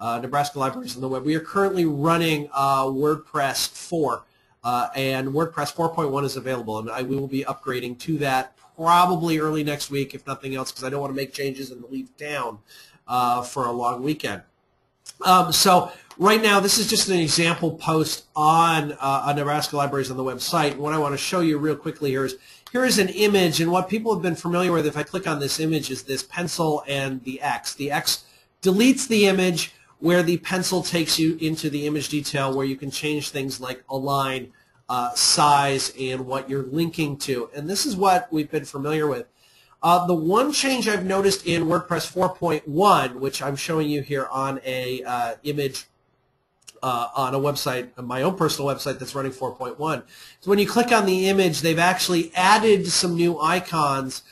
Nebraska Libraries on the Web. We are currently running WordPress 4, and WordPress 4.1 is available, and we will be upgrading to that probably early next week, if nothing else, because I don't want to make changes and leave town for a long weekend. So right now, this is just an example post on Nebraska Libraries on the website. What I want to show you real quickly here is an image, and what people have been familiar with, if I click on this image, is this pencil and the X. The X deletes the image where the pencil takes you into the image detail where you can change things like align, size, and what you're linking to. And this is what we've been familiar with. The one change I've noticed in WordPress 4.1, which I'm showing you here on a image on a website, my own personal website that's running 4.1, so when you click on the image, they've actually added some new icons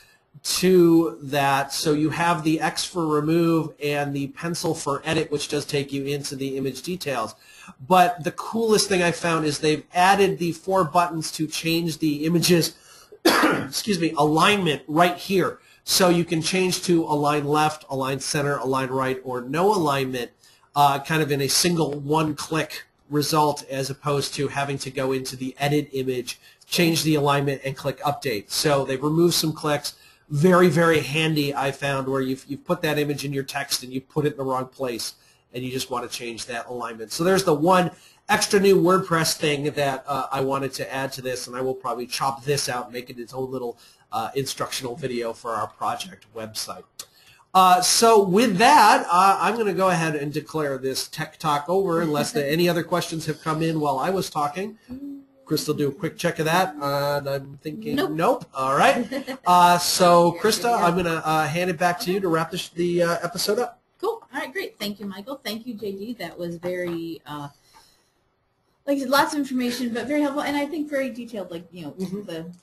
to that. So you have the X for remove and the pencil for edit, which does take you into the image details. But the coolest thing I found is they've added the 4 buttons to change the images. Excuse me, alignment right here. So you can change to align left, align center, align right, or no alignment kind of in a single one-click result, as opposed to having to go into the edit image, change the alignment, and click update. So they've removed some clicks. Very, very handy, I found, where you've put that image in your text and you put it in the wrong place and you just want to change that alignment. So there's the one extra new WordPress thing that I wanted to add to this, and I will probably chop this out and make it its own little instructional video for our project website. So with that, I'm going to go ahead and declare this Tech Talk over, unless any other questions have come in while I was talking. Krista will do a quick check of that, and I'm thinking nope. All right. So Krista, I'm going to hand it back to you to wrap the episode up. Cool. All right, great. Thank you, Michael. Thank you, JD. That was very... like lots of information, but very helpful, and I think very detailed. Like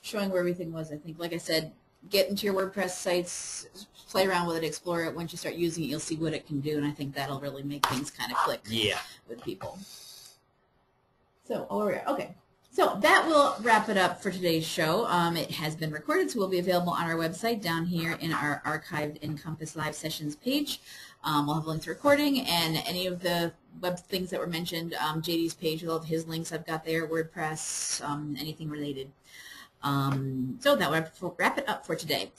showing where everything was. I think, like I said, get into your WordPress sites, play around with it, explore it. Once you start using it, you'll see what it can do, and I think that'll really make things kind of click with people. So, okay. So that will wrap it up for today's show. It has been recorded, so we'll be available on our website down here in our archived NCompass Live Sessions page. We'll have a link to recording and any of the web things that were mentioned. JD's page will have his links I've got there, WordPress, anything related. So that will wrap it up for today.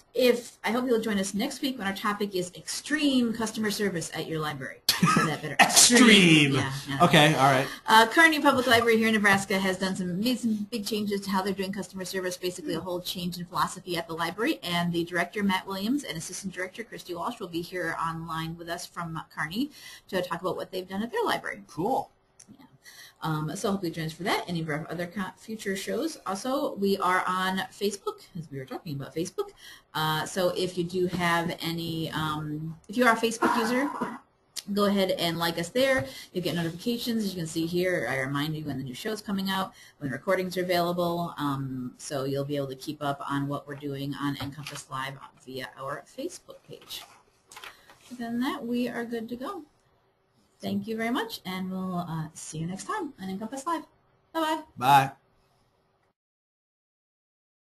I hope you'll join us next week when our topic is extreme customer service at your library. That better. Extreme. Yeah, okay, all right. Kearney Public Library here in Nebraska has done made some big changes to how they're doing customer service, basically a whole change in philosophy at the library, and the director, Matt Williams, and assistant director, Christy Walsh, will be here online with us from Kearney to talk about what they've done at their library. Cool. Yeah. So I hope you join us for that, any of our other future shows. Also, we are on Facebook, as we were talking about Facebook. So if you do have any, if you are a Facebook user, go ahead and like us there. You'll get notifications. As you can see here, I remind you when the new show's coming out, when recordings are available. So you'll be able to keep up on what we're doing on NCompass Live via our Facebook page. Other than that, we are good to go. Thank you very much, and we'll see you next time on NCompass Live. Bye-bye. Bye.